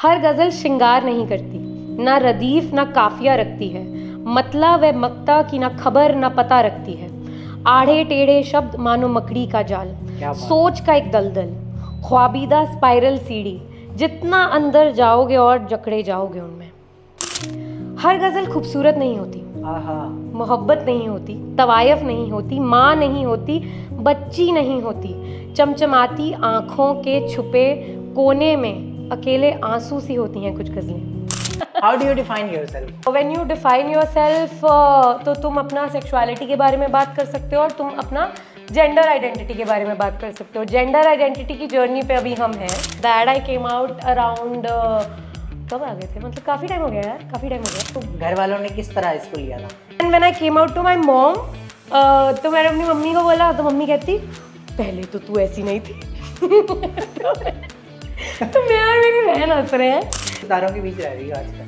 हर गज़ल श्रृंगार नहीं करती, ना रदीफ ना काफिया रखती है, मतला व मक्ता की ना खबर ना पता रखती है। आढ़े टेढ़े शब्द मानो मकड़ी का जाल, सोच का एक दलदल, ख्वाबीदा स्पाइरल सीढ़ी, जितना अंदर जाओगे और जकड़े जाओगे उनमें। हर गज़ल खूबसूरत नहीं होती, मोहब्बत नहीं होती, तवायफ नहीं होती, माँ नहीं होती, बच्ची नहीं होती। चमचमाती आँखों के छुपे कोने में अकेले आंसू सी होती हैं कुछ गज़लें। How do you define yourself? When you define yourself, तो तुम अपना सेक्सुअलिटी के बारे में बात कर सकते हो और तुम अपना जेंडर आइडेंटिटी के बारे में बात कर सकते हो। जेंडर आइडेंटिटी की जर्नी पे अभी हम हैं। That I came out around कब आ गए थे, मतलब काफ़ी टाइम हो गया यार, काफ़ी टाइम हो गया। तो घर वालों ने किस तरह इसको लिया था? And when I came out to my mom, तो मैंने अपनी मम्मी को बोला तो मम्मी कहती पहले तो तू ऐसी नहीं थी। तो मैं और मेरी बहन हंस रहे हैं। तारों के बीच रह रही हो आजकल।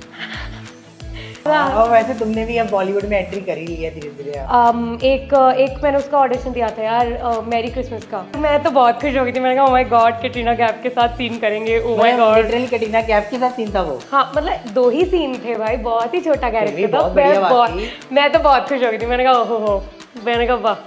और वैसे तुमने भी अब बॉलीवुड में एंट्री कर ही ली है धीरे धीरे। एक मैंने उसका ऑडिशन दिया था यार, मैरी क्रिसमस का। मैं तो बहुत खुश हो गई थी, मैंने कहा oh my god Katrina Kaif के साथ सीन करेंगे। Oh my god, literally Katrina Kaif के साथ सीन था वो। हाँ, मतलब दो ही सीन थे भाई, बहुत ही छोटा कैरेक्टर था। मैं तो बहुत खुश हो गई थी, मैंने कहा ओहो, मैंने कहा वाह।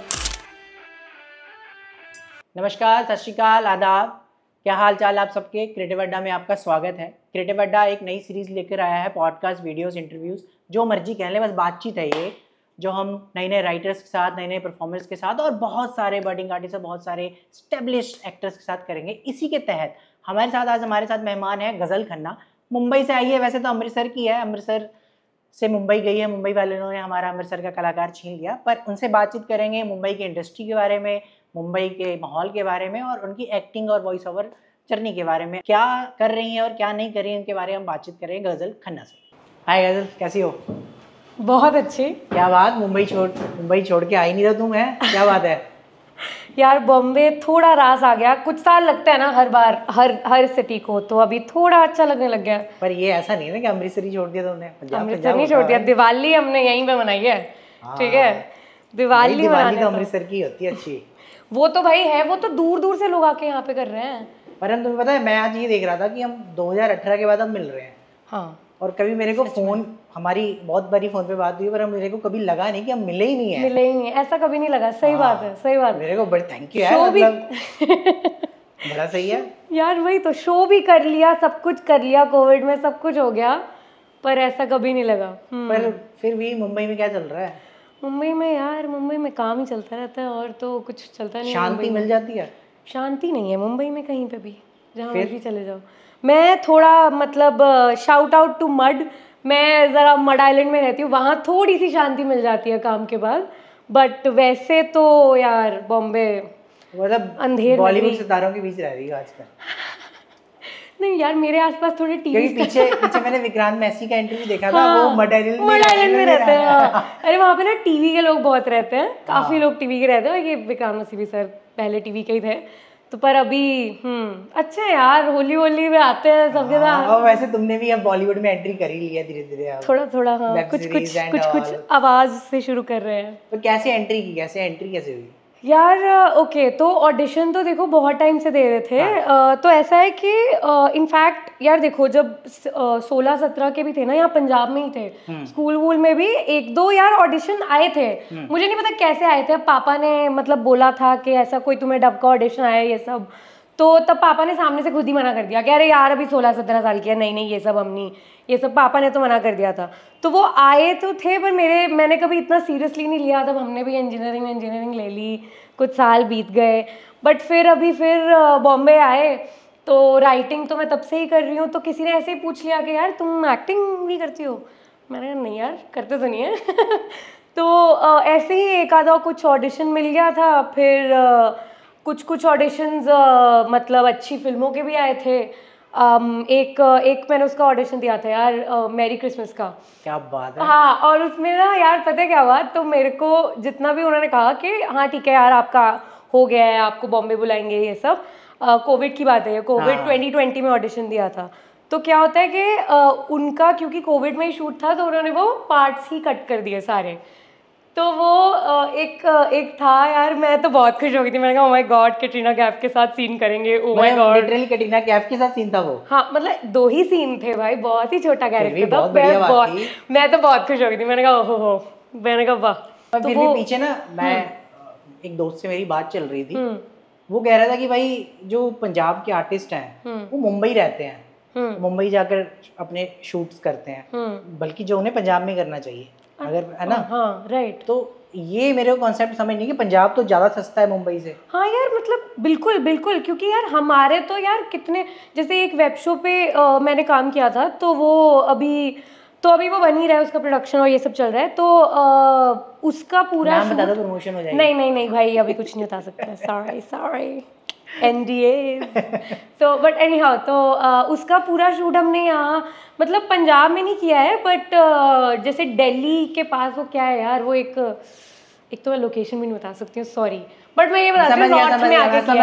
नमस्कार, सत श्री अकाल, आदाब, क्या हाल चाल आप सबके। क्रिएटिव अड्डा में आपका स्वागत है। क्रिएटिव अड्डा एक नई सीरीज़ लेकर आया है, पॉडकास्ट, वीडियोस, इंटरव्यूज़, जो मर्जी कह लें, बस बातचीत है ये, जो हम नए नए राइटर्स के साथ, नए नए परफॉर्मर्स के साथ और बहुत सारे बडिंग आर्टिस्ट और बहुत सारे एस्टेब्लिश्ड एक्टर्स के साथ करेंगे। इसी के तहत हमारे साथ आज मेहमान हैं गज़ल खन्ना। मुंबई से आई है, वैसे तो अमृतसर की है, अमृतसर से मुंबई गई है, मुंबई वालों ने हमारा अमृतसर का कलाकार छीन लिया। पर उनसे बातचीत करेंगे मुंबई की इंडस्ट्री के बारे में, मुंबई के माहौल के बारे में और उनकी एक्टिंग और वॉइस ओवर जर्नी के बारे में, क्या कर रही हैं और क्या नहीं कर रही हैं, उनके बारे में हम बातचीत करेंगे गज़ल खन्ना से। हाय गज़ल, कैसी हो? बहुत अच्छी। क्या बात, मुंबई छोड़ के आई नहीं रहा तुम, है क्या बात है? यार बॉम्बे थोड़ा रास आ गया, कुछ साल लगता है ना हर बार, हर सिटी को, तो अभी थोड़ा अच्छा लगने लग गया। पर ये ऐसा नहीं है ना कि अमृतसर ही छोड़ दिया तुमने? अमृतसर नहीं छोड़ दिया, दिवाली हमने यहीं पर मनाई है। ठीक है, दिवाली अमृतसर की होती है अच्छी। वो तो भाई है, वो तो दूर दूर से लोग आके यहाँ पे कर रहे हैं। पर हम, तुम्हें पता है, मैं आज ये देख रहा था कि हम 2018 के बाद हम मिल रहे हैं। हाँ, और कभी मेरे को फ़ोन, हमारी बहुत बारी फ़ोन पे बात हुई, पर हम, मेरे को कभी लगा नहीं कि हम मिले ही नहीं है, मिले ही नहीं है, ऐसा कभी नहीं लगा। सही बात है, सही बात है। मेरे को बड़े थैंक यू यार, मतलब बड़ा सही है यार। वही तो, शो भी कर लिया, सब कुछ कर लिया, कोविड में सब कुछ हो गया, पर ऐसा कभी नहीं लगा। पर फिर भी मुंबई में क्या चल रहा है? मुंबई में यार, मुंबई में काम ही चलता रहता है और तो कुछ चलता नहीं। शांति मिल जाती है? शांति नहीं है मुंबई में कहीं पे भी, जहाँ भी चले जाओ। मैं थोड़ा, मतलब शाउट आउट टू मड, मैं ज़रा मड आइलैंड में रहती हूँ, वहाँ थोड़ी सी शांति मिल जाती है काम के बाद, बट वैसे तो यार बॉम्बे, मतलब अंधेर। बॉलीवुड सितारों के बीच रह रही है आजकल। नहीं यार, मेरे आसपास थोड़े टीवी, पीछे मैंने विक्रांत मैसी का इंटरव्यू देखा था। हाँ, वो मड आइलैंड में रहते हैं। हाँ। अरे वहाँ पे ना टीवी के लोग बहुत रहते हैं, काफी लोग टीवी के रहते हैं। ये विक्रांत मैसी भी सर पहले टीवी के ही थे, तो पर अभी अच्छा यार, होली होली में आते हैं सबके साथ। और वैसे तुमने भी अब बॉलीवुड में एंट्री कर ही लिया धीरे धीरे, थोड़ा थोड़ा। हाँ, कुछ आवाज से शुरू कर रहे हैं। तो कैसे एंट्री की, कैसे हुई यार? ओके, तो ऑडिशन तो देखो बहुत टाइम से दे रहे थे। हाँ। तो ऐसा है कि इनफैक्ट यार देखो, जब 16-17 के भी थे ना, यहाँ पंजाब में ही थे, स्कूल वूल में भी 1-2 यार ऑडिशन आए थे। मुझे नहीं पता कैसे आए थे, पापा ने मतलब बोला था कि ऐसा कोई तुम्हें डब का ऑडिशन आया ये सब, तो तब पापा ने सामने से खुद ही मना कर दिया कि अरे यार अभी 16-17 साल की है, नहीं नहीं ये सब हम नहीं, ये सब पापा ने तो मना कर दिया था। तो वो आए तो थे, पर मैंने कभी इतना सीरियसली नहीं लिया। तब हमने भी इंजीनियरिंग ले ली, कुछ साल बीत गए, बट फिर अभी फिर बॉम्बे आए, तो राइटिंग तो मैं तब से ही कर रही हूँ। तो किसी ने ऐसे ही पूछ लिया कि यार तुम एक्टिंग भी करती हो? मैंने कहा नहीं यार, करते तो नहीं है। तो ऐसे ही एक आधा कुछ ऑडिशन मिल गया था, फिर कुछ ऑडिशंस मतलब अच्छी फिल्मों के भी आए थे। एक मैंने उसका ऑडिशन दिया था यार, मैरी क्रिसमस का। क्या बात है। हाँ, और उसमें ना यार पता है क्या हुआ, तो मेरे को जितना भी उन्होंने कहा कि हाँ ठीक है यार आपका हो गया है, आपको बॉम्बे बुलाएंगे ये सब, कोविड की बात है, कोविड 2020 में ऑडिशन दिया था। तो क्या होता है कि उनका क्योंकि कोविड में ही शूट था, तो उन्होंने वो पार्ट्स ही कट कर दिए सारे, तो वो एक था यार, मैं तो बहुत खुश हो गई थी। मैंने कहा oh my god Katrina Kaif के साथ सीन करेंगे, oh my god. Literally Katrina Kaif के साथ सीन था वो। हाँ मतलब दो ही सीन थे भाई, बहुत ही छोटा कैरेक्टर था। मैं तो बहुत खुश हो गई थी, मैंने कहा ओहो हो, मैंने कहा वाह। फिर भी पीछे ना मैं एक दोस्त से मेरी बात चल रही थी, वो कह रहा था कि भाई जो पंजाब के आर्टिस्ट हैं वो मुंबई रहते हैं, मुंबई जाकर अपने शूट्स करते हैं, बल्कि जो उन्हें पंजाब में करना चाहिए अगर है ना। हाँ राइट। तो ये मेरे को कॉन्सेप्ट समझ नहीं कि पंजाब तो ज़्यादा सस्ता है मुंबई से। हाँ यार मतलब बिल्कुल बिल्कुल, क्योंकि यार हमारे तो यार कितने, जैसे एक वेब शो पे मैंने काम किया था, तो वो अभी वो बन ही रहा है, उसका प्रोडक्शन और ये सब चल रहा है, तो उसका पूरा नाम बता दो प्रमोशन हो जाएगा। नहीं नहीं नहीं भाई अभी कुछ नहीं बता सकते, सॉरी सॉरी NDA। तो बट एनी हाउ, तो उसका पूरा शूट हमने यहाँ मतलब पंजाब में नहीं किया है, बट जैसे दिल्ली के पास वो क्या है यार, वो एक तो मैं लोकेशन भी नहीं बता सकती हूँ सॉरी, बट मैं ये बता रही हूँ नॉर्थ में आगे किया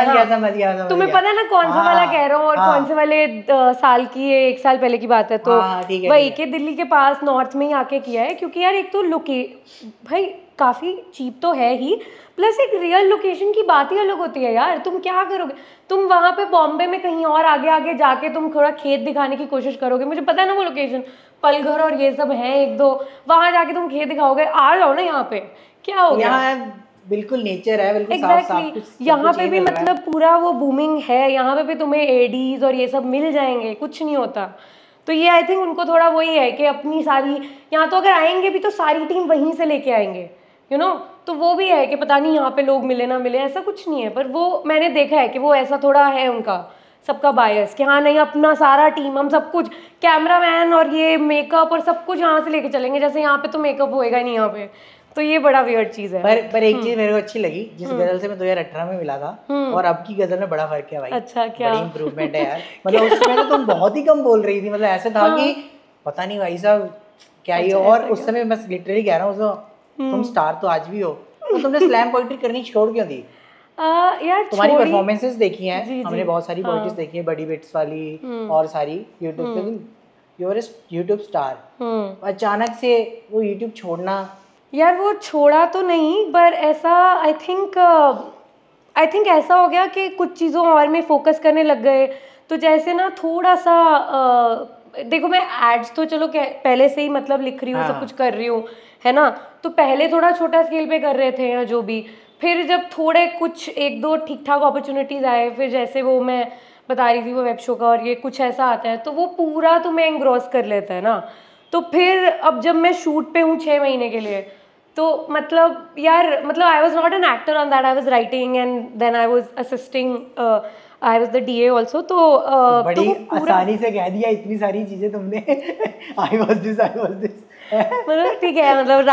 है। तुम्हें पता है ना कौन सा वाला कह रहा हूँ और कौन से वाले साल की, एक साल पहले की बात है, तो वही के दिल्ली के पास नॉर्थ में ही आके किया है, क्योंकि यार एक तो भाई काफ़ी चीप तो है ही, प्लस एक रियल लोकेशन की बात ही अलग होती है यार। तुम क्या करोगे, तुम वहाँ पे बॉम्बे में कहीं और आगे आगे जाके तुम थोड़ा खेत दिखाने की कोशिश करोगे, मुझे पता है ना वो लोकेशन पलघर और ये सब है एक दो, वहाँ जाके तुम खेत दिखाओगे, आ जाओ ना यहाँ पे क्या हो गया। बिल्कुल नेचर है बिल्कुल exactly. यहाँ पे भी मतलब पूरा वो बूमिंग है, यहाँ पे भी तुम्हें एडीज और ये सब मिल जाएंगे, कुछ नहीं होता। तो ये आई थिंक उनको थोड़ा वही है कि अपनी सारी, यहाँ तो अगर आएंगे भी तो सारी टीम वहीं से लेके आएंगे यू नो, तो वो भी है कि पता नहीं यहाँ पे लोग मिले ना मिले, ऐसा कुछ नहीं है। पर वो मैंने देखा है कि वो ऐसा थोड़ा है उनका सबका बायस कि हाँ नहीं अपना सारा टीम, हम सब कुछ कैमरामैन और ये मेकअप और सब कुछ यहाँ से लेके चलेंगे, जैसे यहाँ पे तो मेकअप होएगा नहीं यहाँ पे, तो ये बड़ा वियर्ड चीज़ है। पर एक चीज़ मेरे को अच्छी लगी, जिस गजल से मैं 2018 में मिला था और अब की गजल में बड़ा फर्क है भाई। अच्छा क्या इम्प्रूवमेंट है यार, मतलब उसमें तो तुम बहुत ही कम बोल रही थी, मतलब ऐसा था कि पता नहीं भाई साहब क्या ये, और उस समय बस लिटरली कह रहा हूँ तुम स्टार तो आज भी हो, तो तुमने स्लैम पोएट्री करनी छोड़ क्यों दी? यार तुम्हारी परफॉर्मेंसेस देखी हैं हमने, बहुत सारी पोएट्रीज देखी हैं, बड़ी बिट्स वाली और सारी यूट्यूब पे, you are a YouTube star, अचानक से वो यूट्यूब छोड़ना। यार वो छोड़ा तो नहीं, पर ऐसा आई थिंक ऐसा हो गया कि कुछ चीज़ों और में फोकस करने लग गए, तो जैसे ना थोड़ा सा देखो मैं एड्स तो चलो पहले से ही मतलब लिख रही हूँ, सब कुछ कर रही हूँ है ना, तो पहले थोड़ा छोटा स्केल पे कर रहे थे या जो भी, फिर जब थोड़े कुछ एक दो ठीक ठाक अपॉर्चुनिटीज़ आए, फिर जैसे वो मैं बता रही थी वो वेब शो का और ये कुछ ऐसा आता है, तो वो पूरा तो मैं एंग्रॉस कर लेता है ना। तो फिर अब जब मैं शूट पे हूँ 6 महीने के लिए, तो मतलब यार मतलब I was not an actor on that, I was writing and then I was assisting, I was the DA also. तो बड़ी आसानी से कह दिया इतनी सारी चीज़ें तुमने, I was this I was this, मतलब ठीक है मतलब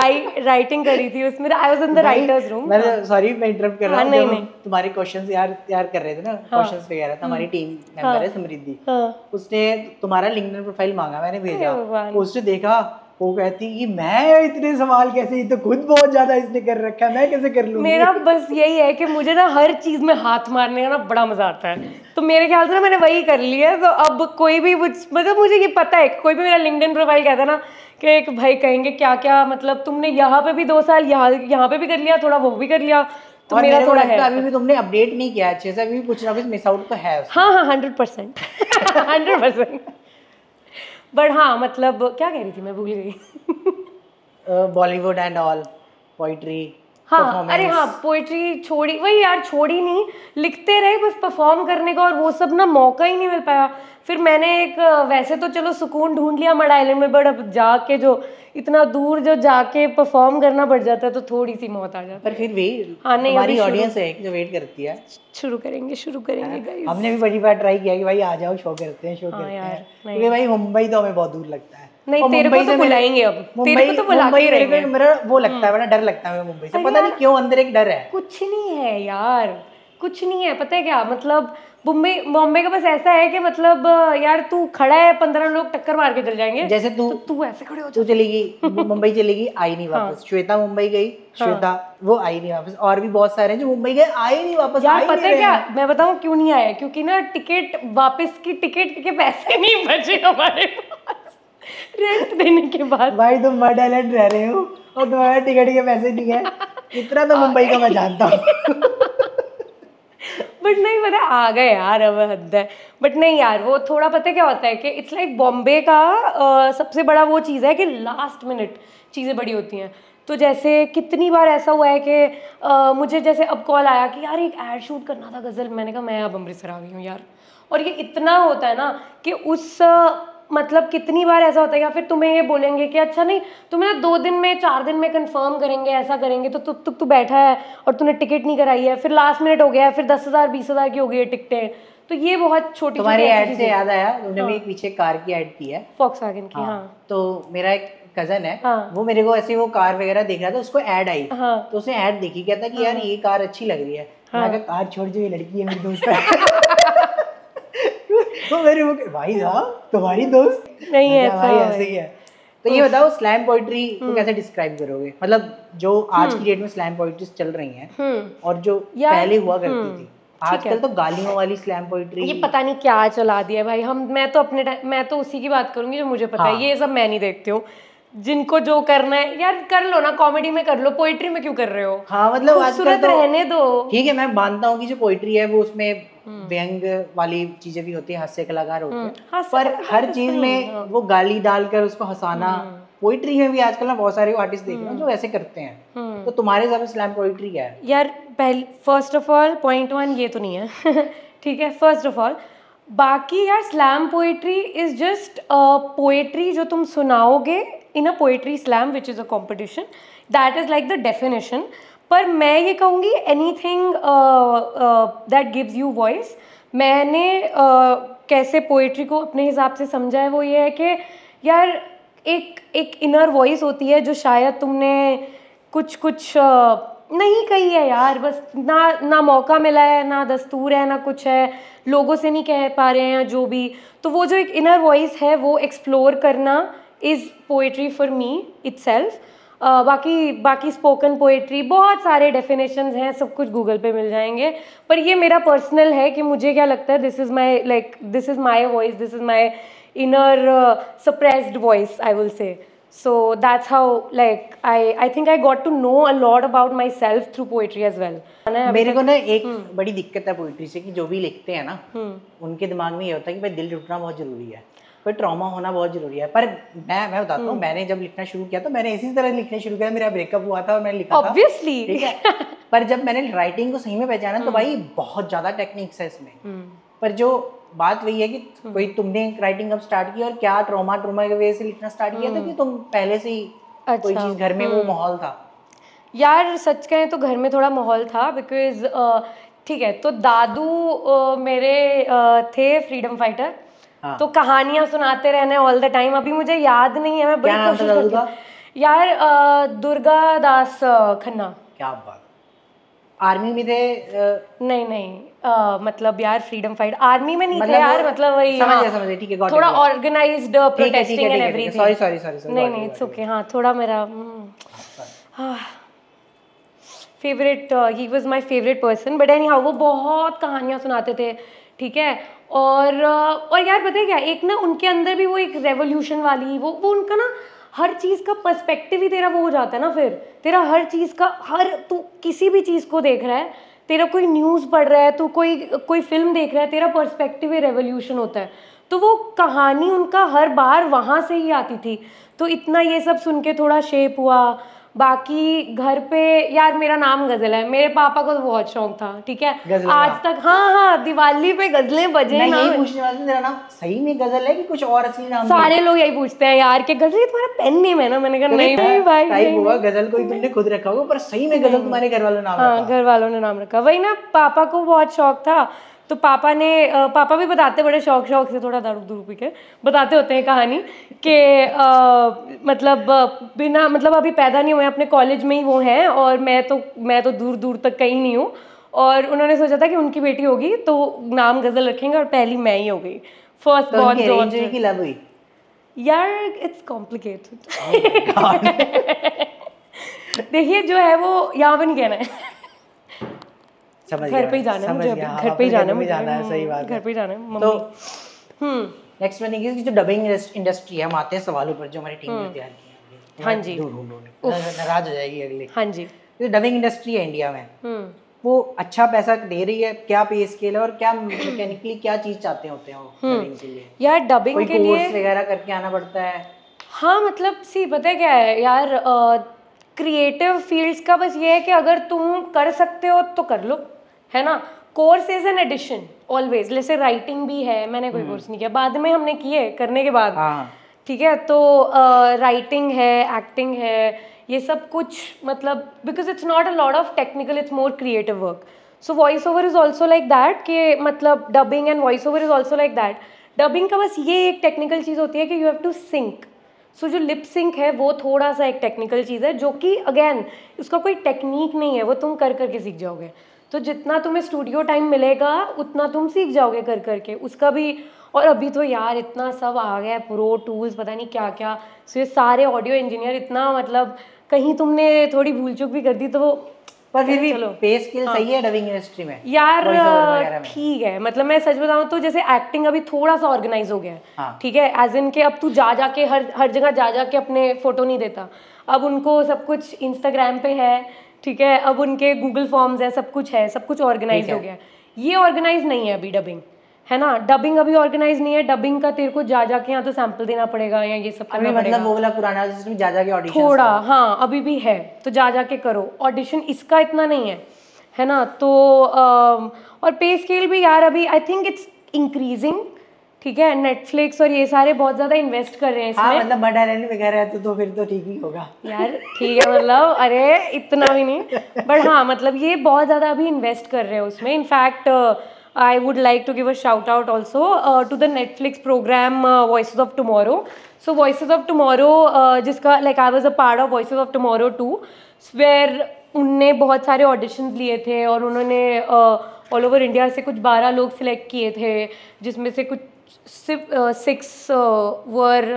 राइटिंग करी थी उसमें, I was in the writers room. मैं सॉरी मैं इंटरप्ट कर रहा हूं, नहीं तुम्हारे क्वेश्चंस यार कर रहे थे ना, क्वेश्चंस वगैरह था, हमारी टीम मेंबर है समृद्धि, उसने तुम्हारा लिंक्डइन प्रोफाइल मांगा, मैंने भेजा, उसने देखा, वो कहती कि मैं इतने सवाल कैसे, ये तो खुद बहुत ज्यादा इसने कर रखा है, मैं कैसे कर लूंगी। मेरा बस यही है कि मुझे ना हर चीज में हाथ मारने का ना बड़ा मजा आता है, तो मेरे ख्याल से ना मैंने वही कर लिया। तो अब कोई भी मतलब मुझे ये पता है कोई भी मेरा लिंक्डइन प्रोफाइल कहता है ना कि एक भाई कहेंगे क्या क्या मतलब तुमने यहाँ पे भी 2 साल यहाँ पे भी कर लिया, थोड़ा वो भी कर लिया, तो मेरा थोड़ा है। अभी भी तुमने अपडेट नहीं किया अच्छे से, अभी भी कुछ ना कुछ मिस आउट तो है। हाँ हाँ 100%। बट हाँ मतलब क्या कह रही थी मैं, भूल गई। Bollywood and all poetry. हाँ अरे हाँ पोइट्री छोड़ी, वही यार छोड़ी नहीं, लिखते रहे, बस परफॉर्म करने का और वो सब ना मौका ही नहीं मिल पाया। फिर मैंने एक वैसे तो चलो सुकून ढूंढ लिया मड आइलैंड में, बट अब जाके जो इतना दूर जो जाके परफॉर्म करना पड़ जाता है तो थोड़ी सी मौत आ जाती है। पर फिर भी हमारी ऑडियंस है जो वेट करती है। शुरू करेंगे गाइस, हमने भी बड़ी बार ट्राई किया कि भाई आ जाओ, शो करते हैं। भाई मुंबई तो हमें बहुत दूर लगता है। नहीं तेरे को तो बुलाएंगे, अब तेरे को तो बुलाएंगे ही रहेंगे। मेरा वो लगता है, बड़ा डर लगता है मुंबई से, पता नहीं क्यों अंदर एक डर है। कुछ नहीं है यार, कुछ नहीं है, पता है क्या मतलब बॉम्बे का बस ऐसा है कि मतलब यार तू खड़ा है 15 लोग टक्कर मार के चल जाएंगे, जैसे तू ऐसे खड़े हो, तू चली गई मुंबई, चली गई आई नहीं वापस। श्वेता मुंबई गई, श्वेता वो आई नहीं वापस, और भी बहुत सारे हैं जो मुंबई गए आए नहीं वापस। यार पता है क्या, मैं बताऊँ क्यों नहीं आया, क्योंकि ना टिकट वापस की टिकट के पैसे नहीं बचे हमारे पास रेंट देने के बाद। भाई तुम मड आइलैंड रह रहे हो और तुम्हारे टिकट के पैसे नहीं है, इतना तो मुंबई का मैं जानता हूँ। बट नहीं पता आ गए यार, अब हद है। बट नहीं यार, वो थोड़ा पता क्या होता है कि इट्स लाइक बॉम्बे का सबसे बड़ा वो चीज़ है कि लास्ट मिनट चीज़ें बड़ी होती हैं। तो जैसे कितनी बार ऐसा हुआ है कि मुझे जैसे अब कॉल आया कि यार एक ऐड शूट करना था गज़ल, मैंने कहा मैं अब अमृतसर आ गई हूँ यार। और ये इतना होता है ना कि उस मतलब कितनी बार ऐसा होता है, या फिर तुम्हें ये बोलेंगे कि अच्छा नहीं तुम्हें ना 2 दिन में 4 दिन में कंफर्म करेंगे, ऐसा करेंगे, तो तब तक तू बैठा है और तूने टिकट नहीं कराई है, फिर लास्ट मिनट हो गया है, फिर 10,000 20,000 की हो गई है टिकटें। तो ये बहुत छोटी तुम्हारी ऐड से याद आया, उन्होंने भी एक पीछे कार की ऐड की है Volkswagen की। हाँ, तो मेरा एक कजन है, हाँ, वो मेरे को ऐसे वो कार वगैरह देख रहा था, उसको ऐड आई, हाँ, तो उसने ऐड देखी, कहता कि यार ये कार अच्छी लग रही है, हाँ, मैं कार छोड़ जो ये लड़की है मेरी दोस्त है। तो मेरे वो भाई साहब तुम्हारी दोस्त नहीं है, भाई ऐसे ही है। तो ये बताओ स्लैम पोइट्री को कैसे डिस्क्राइब करोगे, मतलब जो आज की डेट में स्लैम पोइट्रीज चल रही हैं और जो पहले हुआ करती थी, आजकल तो गालियों वाली स्लैम पोइट्री ये पता नहीं क्या चला दिया भाई। मैं तो उसी की बात करूंगी जो मुझे पता है, ये सब मैं नहीं देखती हूँ, जिनको जो करना है यार कर लो ना, कॉमेडी में कर लो, पोइट्री में क्यों कर रहे हो। हाँ मतलब खूबसूरत रहने दो। ठीक है, मैं मानता हूँ कि जो पोइट्री है वो उसमें व्यंग वाली चीजें भी होती है, हास्य कलाकार होते हैं, पर हर चीज में वो गाली डालकर उसको हंसाना, पोइट्री में भी आजकल ना बहुत सारे आर्टिस्ट देख रहे हैं जो ऐसे करते हैं। तो तुम्हारे हिसाब से स्लैम पोइट्री क्या है यार? पहले first of all point one ये तो नहीं है, ठीक है, फर्स्ट ऑफ ऑल। बाकी यार slam poetry is just poetry जो तुम सुनाओगे in a poetry slam which is a competition, that is like the definition. पर मैं ये कहूँगी anything that gives you voice. मैंने कैसे पोइट्री को अपने हिसाब से समझा है वो ये है कि यार एक इनर वॉइस होती है जो शायद तुमने कुछ नहीं कही है यार, बस ना मौका मिला है, ना दस्तूर है, ना कुछ है, लोगों से नहीं कह पा रहे हैं जो भी। तो वो जो एक इनर वॉइस है वो एक्सप्लोर करना is poetry for me itself. बाकी स्पोकन पोइट्री बहुत सारे डेफिनेशंस हैं, सब कुछ गूगल पे मिल जाएंगे, पर ये मेरा पर्सनल है कि मुझे क्या लगता है, this is my voice, this is my inner suppressed voice I will say. So that's how like I think I got to know a lot about my self through poetry as well. मेरे को ना एक बड़ी दिक्कत है poetry से कि जो भी लिखते हैं ना उनके दिमाग में ये होता है कि भाई दिल टूटना बहुत ज़रूरी है, पर ट्रॉमा होना बहुत ज़रूरी है। पर मैं बताता हूँ, मैंने जब लिखना शुरू किया तो मैंने इसी तरह लिखना शुरू किया, मेरा ब्रेकअप हुआ था और मैंने लिखा ऑब्वियसली, ठीक है। पर जब मैंने राइटिंग को सही में पहचाना तो भाई बहुत ज़्यादा टेक्निक्स है इसमें। पर जो बात वही है कि कोई तुमने राइटिंग कब स्टार्ट की और क्या ट्रॉमा की वजह से लिखना स्टार्ट किया था कि तुम पहले से ही कोई चीज़ घर में वो माहौल था? यार सच कहें तो घर में थोड़ा माहौल था, बिकॉज ठीक है तो दादू मेरे थे फ्रीडम फाइटर, तो कहानियां सुनाते रहने ऑल द टाइम। अभी मुझे याद नहीं है, मैं बड़ी कोशिश करती हूं यार। दुर्गा दास खन्ना। क्या बात, आर्मी में थे? नहीं, मतलब यार फ्रीडम फाइट आर्मी में नहीं थे यार, मतलब वही समझे, ठीक है, थोड़ा organised protesting and everything. Sorry, नहीं इट्स ओके। हां थोड़ा मेरा favourite, he was my favourite person, but anyhow वो बहुत कहानियां सुनाते थे, ठीक है। और यार पता है क्या, एक ना उनके अंदर भी वो एक रेवोल्यूशन वाली वो उनका ना हर चीज़ का पर्सपेक्टिव ही तेरा वो हो जाता है ना, फिर तेरा हर चीज़ का तू किसी भी चीज़ को देख रहा है, तेरा कोई न्यूज़ पढ़ रहा है, तू कोई फिल्म देख रहा है, तेरा पर्सपेक्टिव ही रेवोल्यूशन होता है। तो वो कहानी उनका हर बार वहाँ से ही आती थी, तो इतना ये सब सुन के थोड़ा शेप हुआ। बाकी घर पे यार मेरा नाम गज़ल है, मेरे पापा को तो बहुत शौक था, ठीक है, आज तक। हाँ दिवाली पे गज़लें बजे ना, यही पूछने वाला था, तेरा नाम सही में गज़ल है कि कुछ और असली नाम? सारे लोग यही पूछते हैं यार कि गज़ल ये तुम्हारा पेन नेम है ना? मैंने कहा नहीं भाई, भाई गज़ल को तुमने खुद रखा होगा, पर सही में गज़ल तुम्हारे घर वालों ने नाम रखा? घर वालों ने नाम रखा, वही ना, पापा को बहुत शौक था, तो पापा भी बताते बड़े शौक से, थोड़ा दारू दूर पी के बताते होते हैं कहानी के मतलब बिना मतलब अभी पैदा नहीं हुए, अपने कॉलेज में ही वो हैं, और मैं तो दूर तक कहीं नहीं हूँ। और उन्होंने सोचा था कि उनकी बेटी होगी तो नाम गज़ल रखेंगे, और पहली मैं ही हो गई, फर्स्ट बॉर्न की लव हुई यार। इट्स कॉम्प्लिकेटेड, देखिए जो है वो यहाँ पे नहीं कहना है, घर पे ही जाना है, मुझे घर पे ही जाना है, सही बात, घर पे ही जाना है मम्मी। तो नेक्स्ट वन इज जो डबिंग इंडस्ट्री है, हम आते हैं सवालों पर जो हमारी टीम ने तैयार किए हैं। हाँ जी, नाराज हो जाएगी अगली। हाँ जी, डबिंग इंडस्ट्री है इंडिया में, वो अच्छा पैसा दे रही है, क्या पे स्केल है और क्या मैकेनिकली क्या चीज चाहते होते हैं वो डबिंग के लिए? यार डबिंग के लिए कोर्स वगैरह करके आना पड़ता है। हाँ मतलब सी पता है क्या है यार, क्रिएटिव फील्ड्स का बस ये है कि अगर तुम कर सकते हो तो कर लो, है ना। Course is an addition always, जैसे राइटिंग भी है, मैंने कोई कोर्स नहीं किया, बाद में हमने किए करने के बाद, ठीक है। तो राइटिंग है, एक्टिंग है, ये सब कुछ, मतलब because it's not a lot of technical, it's more creative work. So voice over is also like that, कि मतलब dubbing and voice over is also like that. Dubbing का बस ये एक टेक्निकल चीज़ होती है कि you have to sync. So जो लिप सिंक है वो थोड़ा सा एक टेक्निकल चीज़ है, जो कि अगेन उसका कोई टेक्निक नहीं है, वो तुम कर करके सीख जाओगे। तो जितना तुम्हें स्टूडियो टाइम मिलेगा उतना तुम सीख जाओगे कर करके उसका भी। और अभी तो यार इतना सब आ गया है, प्रो टूल्स, पता नहीं क्या क्या। सो ये सारे ऑडियो इंजीनियर इतना, मतलब कहीं तुमने थोड़ी भूल चूक भी कर दी तो वो, पर फिर भी पे स्किल सही है डबिंग इंडस्ट्री में यार, ठीक है। मतलब मैं सच बताऊं तो जैसे एक्टिंग अभी थोड़ा सा ऑर्गेनाइज हो गया है, ठीक है, एज इन के अब तू जा जाके हर जगह जा जाके अपने फोटो नहीं देता, अब उनको सब कुछ इंस्टाग्राम पे है, ठीक है, अब उनके गूगल फॉर्म्स है, सब कुछ ऑर्गेनाइज हो गया है। ये ऑर्गेनाइज नहीं है अभी डबिंग, है ना, डबिंग अभी ऑर्गेनाइज नहीं है। डबिंग का तेरे को जा जाके यहाँ तो सैंपल देना पड़ेगा या ये सब करना पड़ेगा। मतलब वो वाला पुराना सिस्टम जा जाके ऑडिशन थोड़ा, हाँ अभी भी है, तो जा जाके करो ऑडिशन, इसका इतना नहीं है, है ना। तो और पे स्केल भी यार अभी आई थिंक इट्स इंक्रीजिंग, ठीक है। नेटफ्लिक्स और ये सारे बहुत ज्यादा इन्वेस्ट कर रहे हैं इसमें। हाँ, मतलब बड़ा रहने वगैरह है तो फिर तो ठीक ही होगा यार, ठीक है, मतलब अरे इतना भी नहीं, बट हाँ मतलब ये बहुत ज्यादा अभी इन्वेस्ट कर रहे हैं उसमें। In fact I would like to give a shout out also to the Netflix program Voices of Tomorrow. So Voices of Tomorrow, जिसका like I was a part of Voices of Tomorrow too, where उनने बहुत सारे auditions लिए थे और उन्होंने all over India से कुछ 12 लोग select किए थे, जिसमें से कुछ 6 were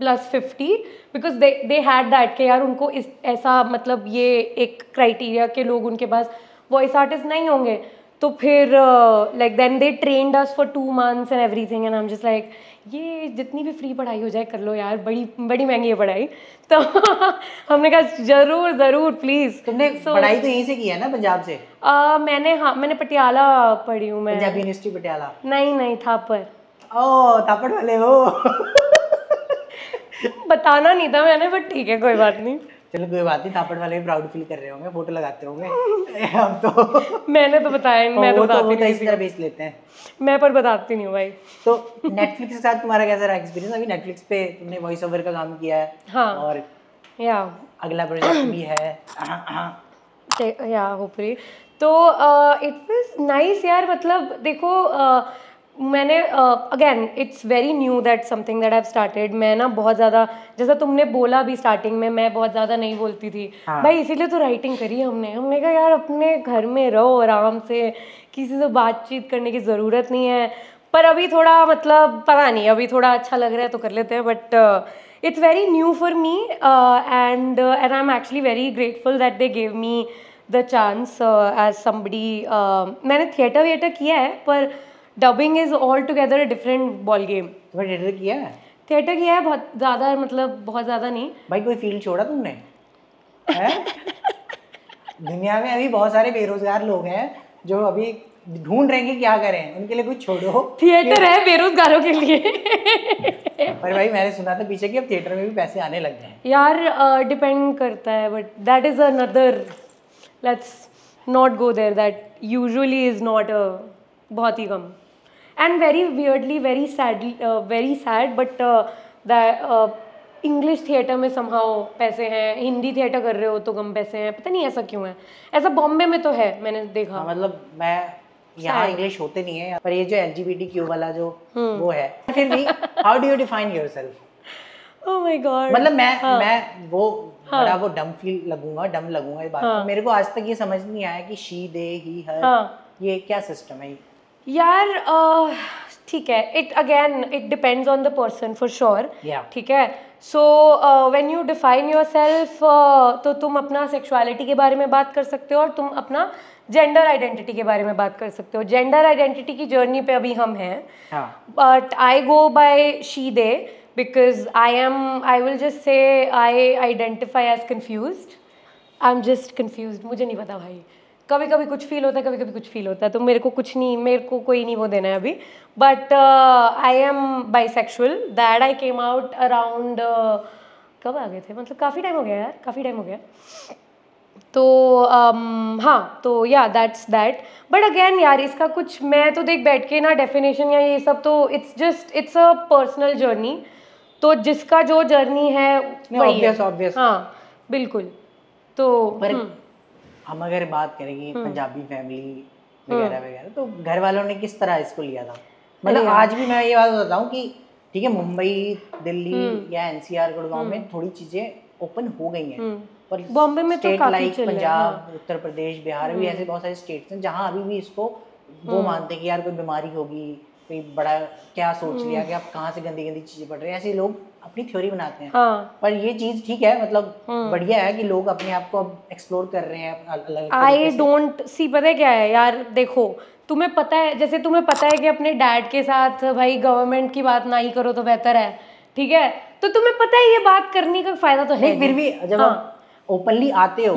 +50 because they had that कि यार उनको इस ऐसा, मतलब ये एक criteria के लोग उनके पास voice artist नहीं होंगे। तो फिर like then they trained us for 2 months and everything and I am just like, ये जितनी भी फ्री पढ़ाई हो जाए कर लो यार, बड़ी बड़ी महंगी है पढ़ाई। तो हमने कहा जरूर जरूर प्लीज़। तुमने पढ़ाई तो यहीं से की है ना, पंजाब से? मैंने, हाँ मैंने पटियाला पढ़ी हूँ मैं, पंजाब यूनिवर्सिटी पटियाला। नहीं, थापर। ओह थापर वाले हो बताना नहीं था मैंने, बट ठीक है कोई बात नहीं, चलो कोई बात नहीं। थापड़ वाले भी प्राउड फील कर रहे होंगे, फोटो लगाते होंगे हम तो मैंने तो बताया नहीं, मैं तो बताती नहीं, इस तरह बेच लेते हैं, मैं पर बताती नहीं हूँ भाई। तो नेटफ्लिक्स के साथ तुम्हारा कैसा रहा एक्सपीरियंस? अभी नेटफ्लिक्स पे तुमने वॉइस ओवर का काम किया है। हाँ, और या अगला प्रोजेक्ट भी है या होपफुली। तो इट वाज नाइस यार, मतलब देखो मैंने again it's very new that something that I have started. मैं ना बहुत ज़्यादा, जैसा तुमने बोला भी स्टार्टिंग में, मैं बहुत ज़्यादा नहीं बोलती थी। हाँ। भाई इसीलिए तो राइटिंग करी हमने कहा यार अपने घर में रहो आराम से, किसी से बातचीत करने की ज़रूरत नहीं है। पर अभी थोड़ा, मतलब पता नहीं, अभी थोड़ा अच्छा लग रहा है तो कर लेते हैं, but it's very new for me and I am actually very grateful that they gave me the chance as somebody. मैंने थिएटर किया है, पर dubbing is altogether different ball game. तुमने थिएटर किया है? थिएटर किया है बहुत ज़्यादा, मतलब बहुत ज़्यादा नहीं भाई। कोई फील्ड छोड़ा तुमने? दुनिया में अभी बहुत सारे बेरोजगार लोग हैं जो अभी ढूंढ रहे हैं कि क्या करें, उनके लिए कुछ छोड़ो। थिएटर है बेरोजगारों के लिए पर भाई मैंने सुना था पीछे कि अब थिएटर में भी पैसे आने लग गए यार। डिपेंड करता है, but that is another, let's not go there, that usually is not a, बहुत ही कम। And very weirdly, very sad, but the English theatre में somehow पैसे हैं, हिंदी theatre कर रहे हो तो कम पैसे हैं, पता नहीं ऐसा क्यों है। ऐसा बॉम्बे में तो है, मैंने देखा। मतलब मैं यहाँ इंग्लिश होते नहीं है, पर ये जो LGBTQ वाला जो वो है, फिर भी how do you define yourself? Oh my God, मतलब मैं वो बड़ा वो डम लगूंगा इस बात को। मेरे को आज तक ये समझ नहीं आया कि she, they, he, her, ये क्या सिस्टम है यार। ठीक है, it again it depends on the person for sure, ठीक है। So when you define yourself, तो तुम अपना सेक्सुअलिटी के बारे में बात कर सकते हो और तुम अपना जेंडर आइडेंटिटी के बारे में बात कर सकते हो। जेंडर आइडेंटिटी की जर्नी पे अभी हम हैं, but I go by she they, because I will just say I identify as confused. I'm just confused. मुझे नहीं पता भाई, कभी कभी कुछ फील होता है, कभी कभी कुछ फील होता है, तो मेरे को कुछ नहीं, मेरे को कोई नहीं वो देना है अभी. But I am bisexual, that I came out around, कब आ गए थे, मतलब काफ़ी टाइम हो गया यार, काफ़ी टाइम हो गया. तो हाँ, तो या दैट्स दैट. बट अगेन यार, इसका कुछ मैं तो देख बैठ के ना डेफिनेशन या ये सब, तो it's just it's a personal journey, तो जिसका जो जर्नी है obvious, obvious. हाँ बिल्कुल. तो हम अगर बात करेंगे पंजाबी फैमिली वगैरह वगैरह, तो घर वालों ने किस तरह इसको लिया था? मतलब आज भी मैं ये बात बताऊँ कि ठीक है, मुंबई, दिल्ली या एनसीआर गुड़गांव में थोड़ी चीज़ें ओपन हो गई हैं, पर बॉम्बे में तो काफ़ी चल रहा है. पंजाब, उत्तर प्रदेश, बिहार भी ऐसे बहुत सारे स्टेट्स हैं जहाँ अभी भी इसको वो मानते हैं कि यार कोई बीमारी होगी, कोई बड़ा क्या सोच लिया कि आप कहाँ से गंदी गंदी चीज़ें पढ़ रहे हैं, ऐसे लोग अपनी थ्योरी बनाते हैं. पर ये चीज़ ठीक है, मतलब बढ़िया है कि लोग अपने आप को एक्सप्लोर कर रहे हैं. आई डोंट सी, पता है क्या है यार, देखो तुम्हें पता है, जैसे तुम्हें पता है कि अपने डैड के साथ भाई गवर्नमेंट की बात ना ही करो तो बेहतर है, ठीक है, तो तुम्हें पता है ये बात करने का फायदा तो है, फिर भी जब आप ओपनली आते हो,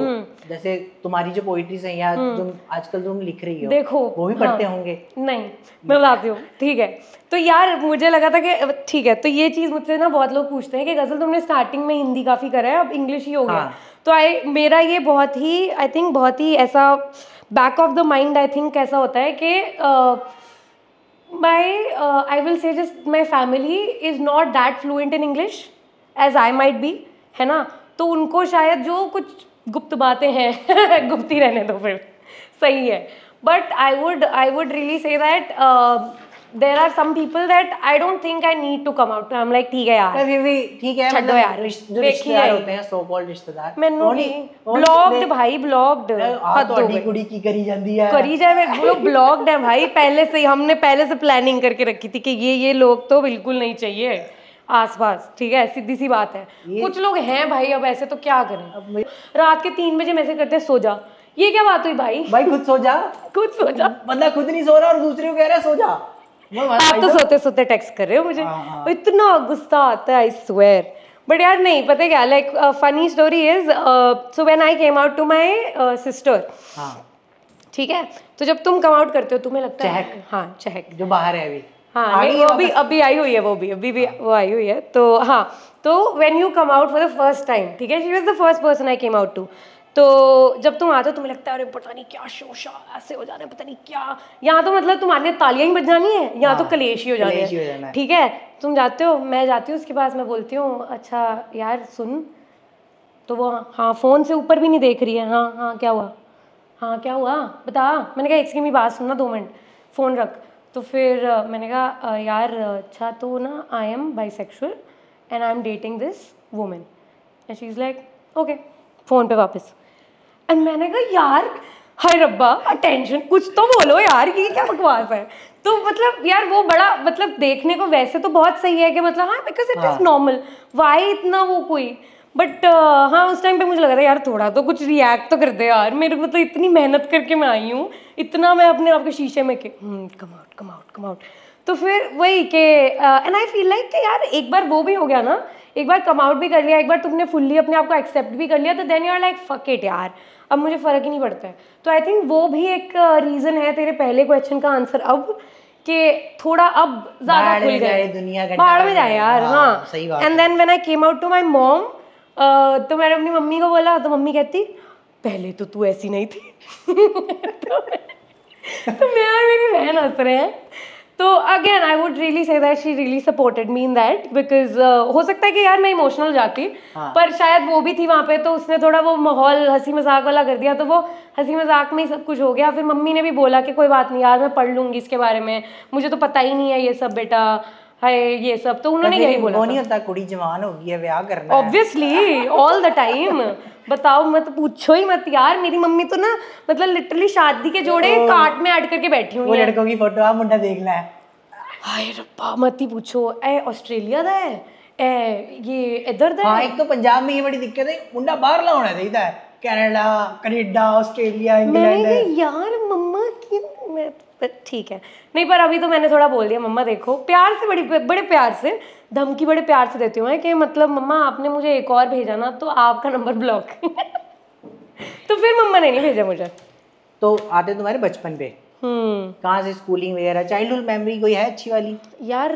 जैसे तुम्हारी जो पोइट्रीज हैं या जो आजकल तुम लिख रही हो, देखो वो भी पढ़ते होंगे. नहीं मैं बताती हूँ, ठीक है. तो यार मुझे लगा था कि ठीक है, तो ये चीज़ मुझसे ना बहुत लोग पूछते हैं कि गज़ल तुमने स्टार्टिंग में हिंदी काफ़ी करा है, अब इंग्लिश ही हो गया, तो मेरा ये बहुत ही आई थिंक बहुत ही ऐसा back of the mind I think ऐसा होता है कि I will say just my family is not that fluent in English as I might be, है ना, तो उनको शायद जो कुछ गुप्त बातें हैं गुप्त ही रहने दो फिर, सही है. But I would really say that there are some people that I don't think I need to come out. I am like ठीक है यार, ठीक है, छड्डो यार, रिश्तेदार होते हैं सो कॉल्ड रिश्तेदार, मैनू ब्लॉक्ड भाई, ब्लॉक्ड हद गुड़ी की करी जाती है, करी जाए, वो लोग ब्लॉक्ड हैं भाई पहले से ही, हमने पहले से प्लानिंग करके रखी थी कि ये लोग तो बिल्कुल नहीं चाहिए आसपास, ठीक है, सीधी सी बात है. कुछ लोग हैं भाई, अब ऐसे तो क्या करें, रात के 3 बजे मैसेज करते हैं सो जा, ये क्या बात हुई भाई, भाई खुद सो जा, खुद सो जा, बंदा खुद नहीं सो रहा और दूसरे को कह रहा है सो जा. आप तो सोते सोते टेक्स्ट कर रहे हो मुझे, इतना गुस्सा आता है, आई स्वेयर. बट यार नहीं, पता क्या, like funny story is, so when I came out to my sister, ठीक है, तो जब तुम कम आउट करते हो तुम्हें लगता है चहक, हाँ चहक जो बाहर है अभी, हाँ नहीं वो भी अभी आई हुई है, वो भी अभी भी वो आई हुई है, तो हाँ, तो when you come out for the first time, ठीक है, she was the first person I came out to, तो जब तुम आते हो तुम्हें लगता है अरे पता नहीं क्या शोशा ऐसे हो जाना है, पता नहीं क्या, यहाँ तो मतलब तुम्हारे तालियां ही बजानी है, यहाँ तो कलेश ही हो जाना है, ठीक है. तुम जाते हो, मैं जाती हूँ उसके पास, मैं बोलती हूँ अच्छा यार सुन, तो वो हाँ फ़ोन से ऊपर भी नहीं देख रही है, हाँ हाँ क्या हुआ, हाँ क्या हुआ बता, मैंने कहा एक्सक्यूज मी बात सुनना 2 मिनट, फ़ोन रख. तो फिर मैंने कहा यार अच्छा तो ना I am bisexual and I am dating this women, and she is like okay, phone पे वापस. एंड मैंने कहा यार हाय रब्बा, अटेंशन, कुछ तो बोलो यार, ये क्या बकवास है. तो मतलब यार वो बड़ा मतलब देखने को वैसे तो बहुत सही है कि मतलब हाँ because it is normal, why इतना वो कोई, बट हाँ उस टाइम पे मुझे लगा था यार थोड़ा तो कुछ रिएक्ट तो कर दे यार, मेरे को तो इतनी मेहनत करके मैं आई हूँ, इतना मैं अपने आप के शीशे में कि come out come out come out. तो फिर वही कि एंड आई फील लाइक कि यार एक बार वो भी हो गया ना, एक बार कम आउट भी कर लिया, एक बार तुमने फुल्ली अपने आप को एक्सेप्ट भी कर लिया, तो then you are like fuck it यार, अब मुझे फ़र्क ही नहीं पड़ता है. तो आई थिंक वो भी एक रीज़न है तेरे पहले क्वेश्चन का आंसर अब, कि थोड़ा अब ज़्यादा खुल गए दुनिया बाहर में जाए यार, हाँ. And then when I came out to my mom, तो मैंने अपनी मम्मी को बोला, तो मम्मी कहती पहले तो तू ऐसी नहीं थी तो मैं और मेरी बहन हंस रहे हैं. तो again I would really say that she really supported me in that, because हो सकता है कि यार मैं इमोशनल जाती, पर शायद वो भी थी वहाँ पे, तो उसने थोड़ा वो माहौल हंसी मजाक वाला कर दिया, तो वो हंसी मजाक में ही सब कुछ हो गया. फिर मम्मी ने भी बोला कि कोई बात नहीं यार, मैं पढ़ लूँगी इसके बारे में, मुझे तो पता ही नहीं है ये सब बेटा, हाय ये सब, तो उन्होंने यही बोला. वो नहीं होता कुड़ी जवान हो गई है ब्याह करना, ऑब्वियसली ऑल द टाइम, बताओ मत, पूछो ही मत यार. मेरी मम्मी तो ना मतलब लिटरली शादी के जोड़े कार्ट में ऐड करके बैठी हुई है, वो लड़कों की फोटो आप मुंडा देख ला है, हाय रब्बा मत ही पूछो, ए ऑस्ट्रेलिया दा है, ए ये इधर दा है. हां एक तो पंजाब में ये बड़ी दिक्कत है, मुंडा बाहर ला होना चाहिए, कनाडा, ऑस्ट्रेलिया, इंग्लैंड. यार मम्मा की पर ठीक है नहीं, पर अभी तो मैंने थोड़ा बोल दिया मम्मा देखो प्यार से, बड़े प्यार से, धमकी बड़े प्यार से देती हूँ मैं कि मतलब मम्मा आपने मुझे एक और भेजा ना तो आपका नंबर ब्लॉक तो फिर मम्मा ने नहीं भेजा मुझे। तो आते तुम्हारे बचपन पे, कहाँ से स्कूलिंग वगैरह, चाइल्डहुड मेमोरी कोई है अच्छी वाली? यार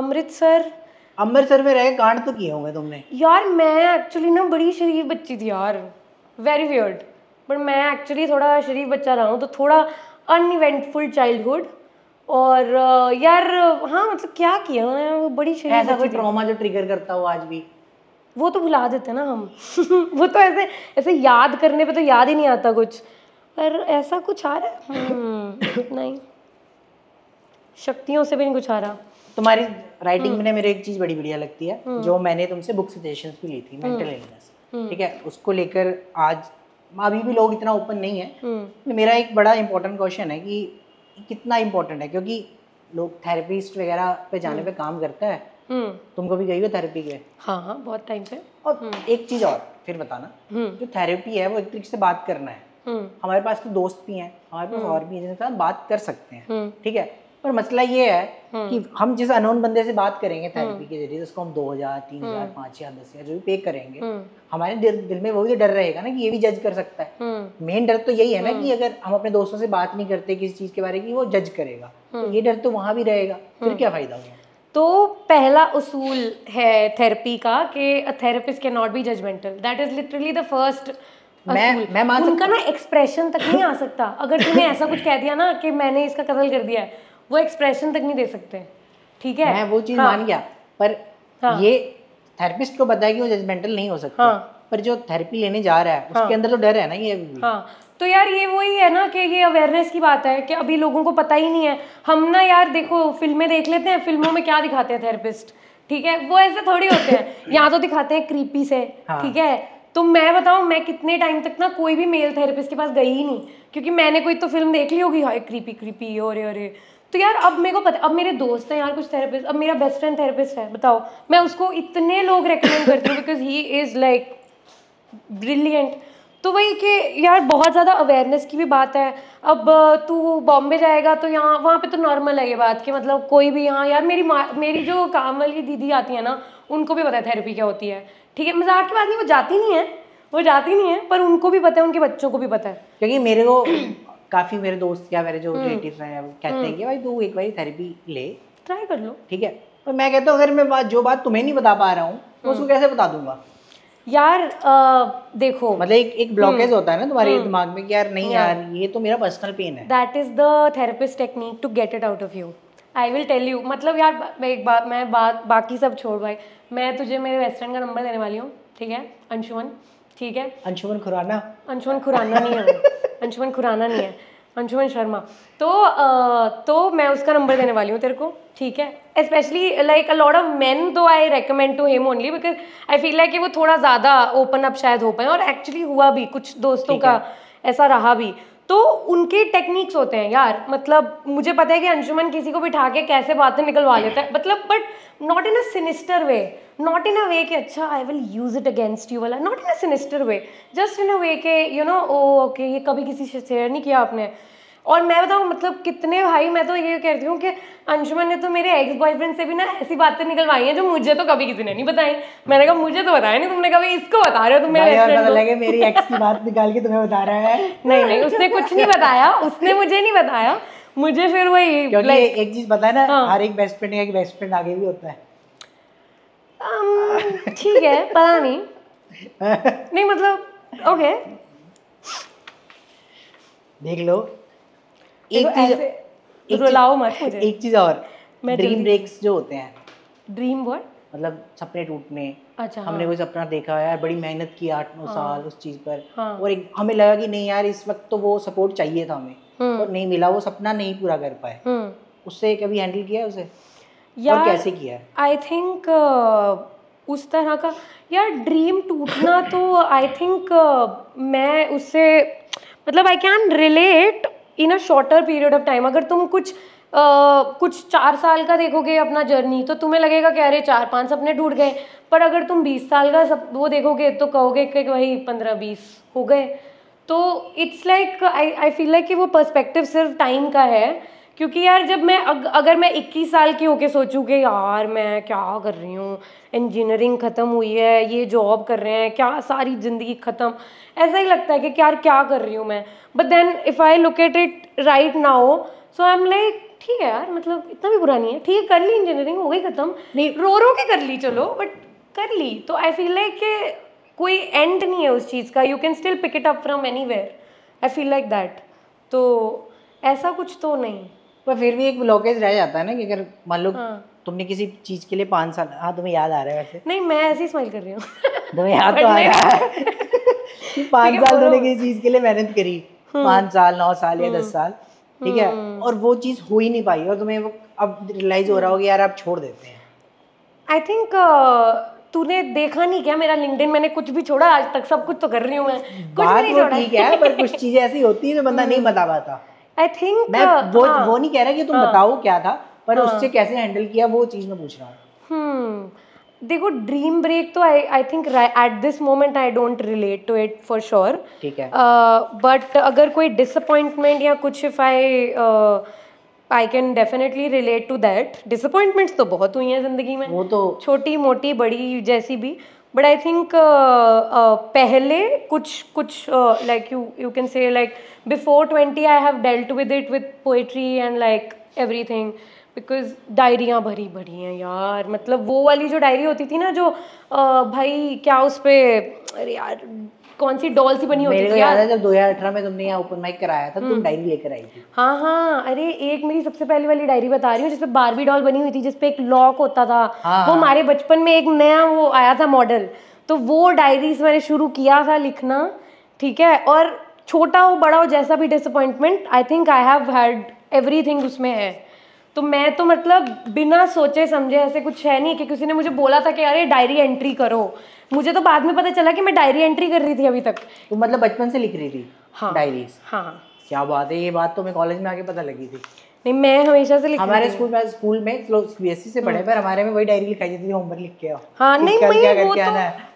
अमृतसर, अमृतसर में रहे, कांड तो किए होंगे तुमने। यार मैं एक्चुअली ना बड़ी शरीफ बच्ची थी यार, वेरी वियर्ड, बट मैं एक्चुअली थोड़ा शरीफ बच्चा रहा हूँ, तो थोड़ा अनइवेंटफुल चाइल्डहुड। और यार हाँ मतलब क्या किया उन्होंने, वो बड़ी शरीफ। ऐसा कोई ट्रॉमा जो ट्रिगर करता हो आज भी? वो तो भुला देते ना हम वो तो ऐसे ऐसे याद करने पे तो याद ही नहीं आता कुछ, पर ऐसा कुछ आ रहा है नहीं, शक्तियों से भी नहीं कुछ आ रहा। तुम्हारी राइटिंग में मेरे एक चीज़ बड़ी बढ़िया लगती है, जो मैंने तुमसे बुक सजेशन भी ली थी, मेंटल इलनेस, ठीक है, उसको लेकर आज अभी भी लोग इतना ओपन नहीं है। मेरा एक बड़ा इम्पोर्टेंट क्वेश्चन है कि कितना इम्पोर्टेंट है, क्योंकि लोग थेरेपिस्ट वगैरह पे जाने पे काम करते हैं, तुमको भी गई हो थेरेपी के? हाँ हाँ बहुत टाइम से। और एक चीज़ और फिर बताना, जो थेरेपी है वो एक तरीके से बात करना है, हमारे पास तो दोस्त भी हैं, हमारे पास और भी हैं जिनके साथ बात कर सकते हैं, ठीक है, पर मसला ये है कि हम जिस अननोन बंदे से बात करेंगे थेरेपी के जरिए, जिसको हम 2000, 3000, 5000, 10000 जो भी पे करेंगे, हमारे दिल में वो भी तो डर रहेगा ना कि ये भी जज कर सकता है। मेन डर तो यही है ना कि अगर हम अपने दोस्तों से बात नहीं करते किसी चीज के बारे में, वो जज करेगा, तो ये डर तो वहाँ भी रहेगा, फिर क्या फायदा होगा। तो पहला उसूल है थेरेपी का कि a therapist can not be judgemental, that is literally the first. मैं मान सकता हूं उनका ना एक्सप्रेशन तक नहीं आ सकता, अगर तुमने ऐसा कुछ कह दिया ना कि मैंने इसका कत्ल कर दिया है, वो एक्सप्रेशन तक नहीं दे सकते, ठीक है, मैं वो चीज़ मान गया, पर ये थेरेपिस्ट को पता है कि वो जजमेंटल नहीं हो सकता, पर जो थेरेपी लेने जा रहा है उसके अंदर तो डर है ना ये। तो यार ये वही है ना कि ये अवेयरनेस की बात है कि अभी लोगों को पता ही नहीं है। हम ना यार देखो फिल्में देख लेते हैं, फिल्मों में क्या दिखाते हैं थेरेपिस्ट, ठीक है, वो ऐसे थोड़ी होते हैं, यहाँ तो दिखाते हैं क्रीपी से, ठीक है। तो मैं बताऊँ मैं कितने टाइम तक ना कोई भी मेल थेरेपिस्ट के पास गई ही नहीं, क्योंकि मैंने कोई तो फिल्म देख ली होगी हाय क्रीपी क्रीपी, और तो यार अब मेरे को पता, अब मेरे दोस्त हैं यार कुछ थेरेपिस्ट, अब मेरा बेस्ट फ्रेंड थेरेपिस्ट है, बताओ मैं उसको इतने लोग रेकमेंड करती हूँ because he is like brilliant. तो वही कि यार बहुत ज़्यादा अवेयरनेस की भी बात है। अब तू बॉम्बे जाएगा तो यहाँ वहाँ पे तो नॉर्मल है ये बात कि मतलब कोई भी, यहाँ यार मेरी जो काम वाली दीदी आती है ना उनको भी पता है थेरेपी क्या होती है, ठीक है, मजाक की बात नहीं, वो जाती नहीं है पर उनको भी पता है, उनके बच्चों को भी पता है। क्योंकि मेरे को काफ़ी मेरे दोस्त या मेरे जो रिलेटिव्स हैं वो कहते हैं कि भाई तू एक बार थेरेपी ले, ट्राई कर लो, ठीक है, पर मैं कहता हूँ अगर मैं जो बात तुम्हें नहीं बता पा रहा हूँ तो उसको कैसे बता दूंगा यार। देखो मतलब एक ब्लॉकेज होता है ना तुम्हारे दिमाग में कि यार नहीं यार ये तो मेरा पर्सनल पेन है। That is the therapist technique to get it out of you, I will tell you. मतलब यार एक बात, मैं बाकी सब छोड़ भाई, मैं तुझे मेरे बेस्ट फ्रेंड का नंबर देने वाली हूँ, ठीक है, अंशुमन, ठीक है, अंशुमन खुराना नहीं है, अंशुमन खुराना नहीं है, अंशुमन शर्मा। तो मैं उसका नंबर देने वाली हूँ तेरे को, ठीक है, specially like a lot of men though I recommend to him only because I feel like कि वो थोड़ा ज़्यादा ओपन अप शायद हो पाए, और एक्चुअली हुआ भी कुछ दोस्तों का ऐसा रहा भी। तो उनके टेक्निक्स होते हैं यार, मतलब मुझे पता है कि अंशुमन किसी को बिठा के कैसे बातें निकलवा लेता है, मतलब but not in a sinister way, not in a way कि अच्छा I will use it against you वाला, not in a sinister way, just in a way के यू नो ओके ये कभी किसी से शेयर नहीं किया आपने। और मैं बताऊँ मतलब कितने भाई, मैं तो ये कहती हूँ कि अंशुमन ने तो मेरे एक्स बॉयफ्रेंड से भी ना ऐसी बातें निकलवाई हैं जो मुझे तो कभी किसी ने नहीं बताई। मैंने कहा मुझे तो बताया नहीं, तुमने कभी इसको बता रहे हो तुम मेरी एक्स की बात निकाल के तुम्हें बता रहा है। नहीं उसने कुछ नहीं बताया, उसने मुझे नहीं बताया, मुझे फिर वही एक चीज बताया ना, हर एक बेस्ट फ्रेंड एक बेस्ट फ्रेंड आगे भी होता है, ठीक है, पता नहीं नहीं मतलब ओके देख लो। एक चीज रुलाओ मत मुझे। एक चीज और, ड्रीम ब्रेक्स जो होते हैं, ड्रीम व्हाट मतलब सपने टूटने, अच्छा हमने कोई सपना देखा यार बड़ी मेहनत की 8-9 साल उस चीज पर, और एक हमें लगा कि नहीं यार इस वक्त तो वो सपोर्ट चाहिए था हमें और नहीं मिला, वो सपना नहीं पूरा कर पाए, उससे कभी हैंडल किया है उसे यार, और कैसे किया? आई थिंक उस तरह का यार ड्रीम टूटना तो आई थिंक मैं उससे मतलब I can relate in a shorter period of time. अगर तुम कुछ 4 साल का देखोगे अपना जर्नी तो तुम्हें लगेगा कि अरे 4-5 सपने टूट गए, पर अगर तुम 20 साल का वो देखोगे तो कहोगे कि भाई 15-20 हो गए। तो it's like I feel like कि वो पर्सपेक्टिव सिर्फ टाइम का है, क्योंकि यार जब मैं अगर मैं 21 साल की होके सोचूँ कि यार मैं क्या कर रही हूँ, इंजीनियरिंग ख़त्म हुई है, ये जॉब कर रहे हैं, क्या सारी ज़िंदगी ख़त्म, ऐसा ही लगता है कि यार क्या कर रही हूँ मैं. But then if I look at it right now so I am like ठीक है यार, मतलब इतना भी बुरा नहीं है, ठीक है कर ली इंजीनियरिंग, हो गई ख़त्म, नहीं रो रो के कर ली, चलो बट कर ली. तो आई फील लाइक कि कोई एंड नहीं है उस चीज़ का, you can still pick it up from anywhere, I feel like that. तो ऐसा कुछ तो नहीं, पर फिर भी एक ब्लॉकेज रह जाता है ना कि अगर मान लो तुमने किसी चीज़ के लिए 5 साल, हाँ तुम्हें याद आ रहा है वैसे, नहीं मैं ऐसे ही स्माइल कर रही हूँ तुम्हें याद तो आ रहा है 5 साल तुमने किसी चीज़ के लिए मेहनत करी, 5 साल 9 साल या 10 साल, ठीक है, और वो चीज़ हो ही नहीं पाई और तुम्हें वो अब रियलाइज हो रहा होगा यार आप छोड़ देते हैं. आई थिंक तूने देखा नहीं क्या मेरा लिंक्डइन, मैंने कुछ भी छोड़ा आज तक, सब कुछ तो कर रही हूँ मैं, कुछ भी नहीं छोड़ा. ठीक है, पर कुछ चीज़ें ऐसी होती है जो बंदा नहीं बता पाता. आई थिंक मैं वो नहीं कह रहा कि तुम बताओ क्या था, पर उससे कैसे हैंडल किया वो चीज़ मैं पूछ रहा हूँ. देखो ड्रीम ब्रेक तो I think at this moment I don't relate to it for sure, ठीक है, बट अगर कोई डिसअपॉइंटमेंट या कुछ, if I can definitely relate to that. Disappointments तो बहुत हुई हैं ज़िंदगी में, वो तो छोटी मोटी बड़ी जैसी भी, बट आई थिंक पहले कुछ like you can say like before 20 I have dealt with it with poetry and like everything, because डायरियाँ भरी भरी हैं यार, मतलब वो वाली जो डायरी होती थी ना जो भाई क्या उस पर, अरे यार कौन सी डॉल सी बनी होती थी यार. जब 2018 में तुमने यहाँ ओपन माइक कराया था तुम डायरी लेकर आई थी. हाँ हाँ, अरे एक मेरी सबसे पहली वाली डायरी बता रही हूँ जिसपे बारबी डॉल बनी हुई थी, जिसपे एक लॉक होता था, वो हमारे बचपन में एक नया वो आया था मॉडल, तो वो डायरीज मैंने शुरू किया था लिखना, ठीक है, और छोटा हो बड़ा हो जैसा भी disappointment I think I have had everything उसमें है. तो मैं तो मतलब बिना सोचे समझे, ऐसे कुछ है नहीं कि किसी ने मुझे बोला था कि अरे डायरी एंट्री करो, मुझे तो बाद में पता चला कि मैं डायरी एंट्री कर रही थी अभी तक. तो मतलब बचपन से लिख रही थी? हाँ डायरी. हाँ क्या बात है, ये बात तो मैं कॉलेज में आके पता लगी थी. नहीं मैं हमेशा से लिख, हमारे स्कूल में सीबीएसई से पढ़े पर हमारे में वही डायरी लिखाई जाती थी, होमवर्क लिख के आओ. हाँ नहीं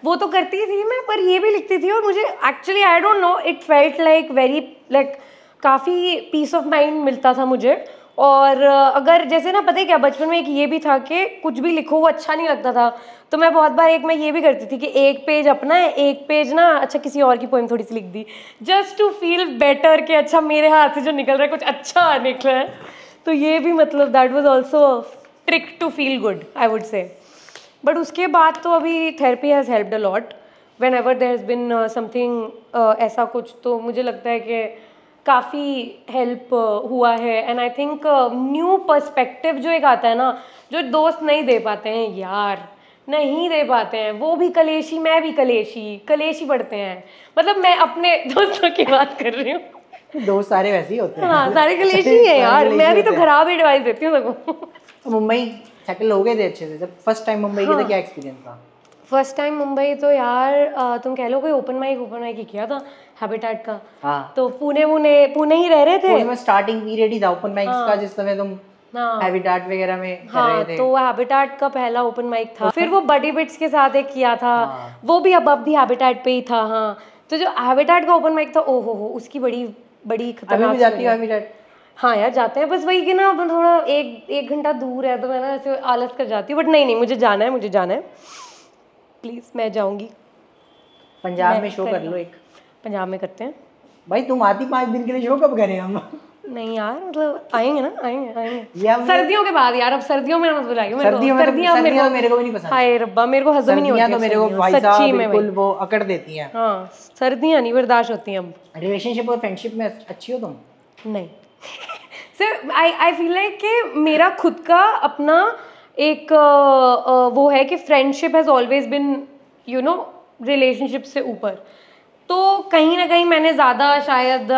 वो तो करती थी मैं, पर ये भी लिखती थी और मुझे actually I don't know it felt like very like काफ़ी पीस ऑफ माइंड मिलता था मुझे. और अगर जैसे ना पता है क्या बचपन में एक ये भी था कि कुछ भी लिखो वो अच्छा नहीं लगता था, तो मैं बहुत बार मैं ये भी करती थी कि एक पेज अपना है एक पेज ना अच्छा किसी और की पोइम थोड़ी सी लिख दी, जस्ट टू फील बेटर कि अच्छा मेरे हाथ से जो निकल रहा है कुछ अच्छा निकला है. तो ये भी मतलब that was also trick to feel good I would say. But उसके बाद तो अभी therapy has helped a lot whenever there has been something ऐसा कुछ, तो मुझे लगता है कि काफ़ी हेल्प हुआ है. And I think new perspective जो एक आता है ना, जो दोस्त नहीं दे पाते हैं यार, नहीं दे पाते हैं, वो भी कलेशी मैं भी कलेशी पढ़ते हैं, मतलब मैं अपने दोस्तों की बात कर रही हूँ, दोस्त सारे वैसे ही होते हैं. हाँ सारे कलेशी हैं यार, मैं भी तो खराब एडवाइस देती हूँ सबको. मुंबई सेटल हो गए थे अच्छे से जब फर्स्ट टाइम मुंबई का क्या एक्सपीरियंस था? फर्स्ट टाइम मुंबई तो यार तुम कह लो कोई ओपन माइक ही किया था हैबिटेट का. हाँ तो पुणे ही रह रहे थे, उसमें स्टार्टिंग पीरियड ही था ओपन माइक्स का जिस समय तुम हैबिटेट वगैरह में कर रहे थे. तो हैबिटेट का पहला ओपन माइक था, फिर वो बडी बिट्स के साथ एक किया था, वो भी अब भी हैबिटेट पे ही था. हाँ तो जो हैबिटेट का ओपन माइक था, ओ हो उसकी बड़ी बड़ी खतरनाक. हाँ यार जाते हैं, बस वही कि ना थोड़ा एक घंटा दूर है तो मैं ना ऐसे आलस कर जाती हूँ, बट नहीं नहीं मुझे जाना है प्लीज़ मैं जाऊंगी. पंजाब में शो कर लो एक, पंजाब में करते हैं भाई. तुम आती 5 दिन के लिए, शो कब करें हम? नहीं यार मतलब आएंगे ना, आएंगे सर्दियों के बाद यार, अब सर्दियों में मत बुलाइए मेरे को, सर्दियां मेरे को भी नहीं पसंद. हाय रब्बा मेरे को हजम ही नहीं होती, तो मेरे को भाई साहब बिल्कुल वो अकड़ देती हैं. हां सर्दियां नहीं बर्दाश्त होती. अब रिलेशनशिप और फ्रेंडशिप में अच्छी हो तुम? नहीं सर आई फील लाइक कि मेरा खुद का अपना एक वो है कि friendship has always been you know relationship से ऊपर, तो कहीं ना कहीं मैंने ज़्यादा शायद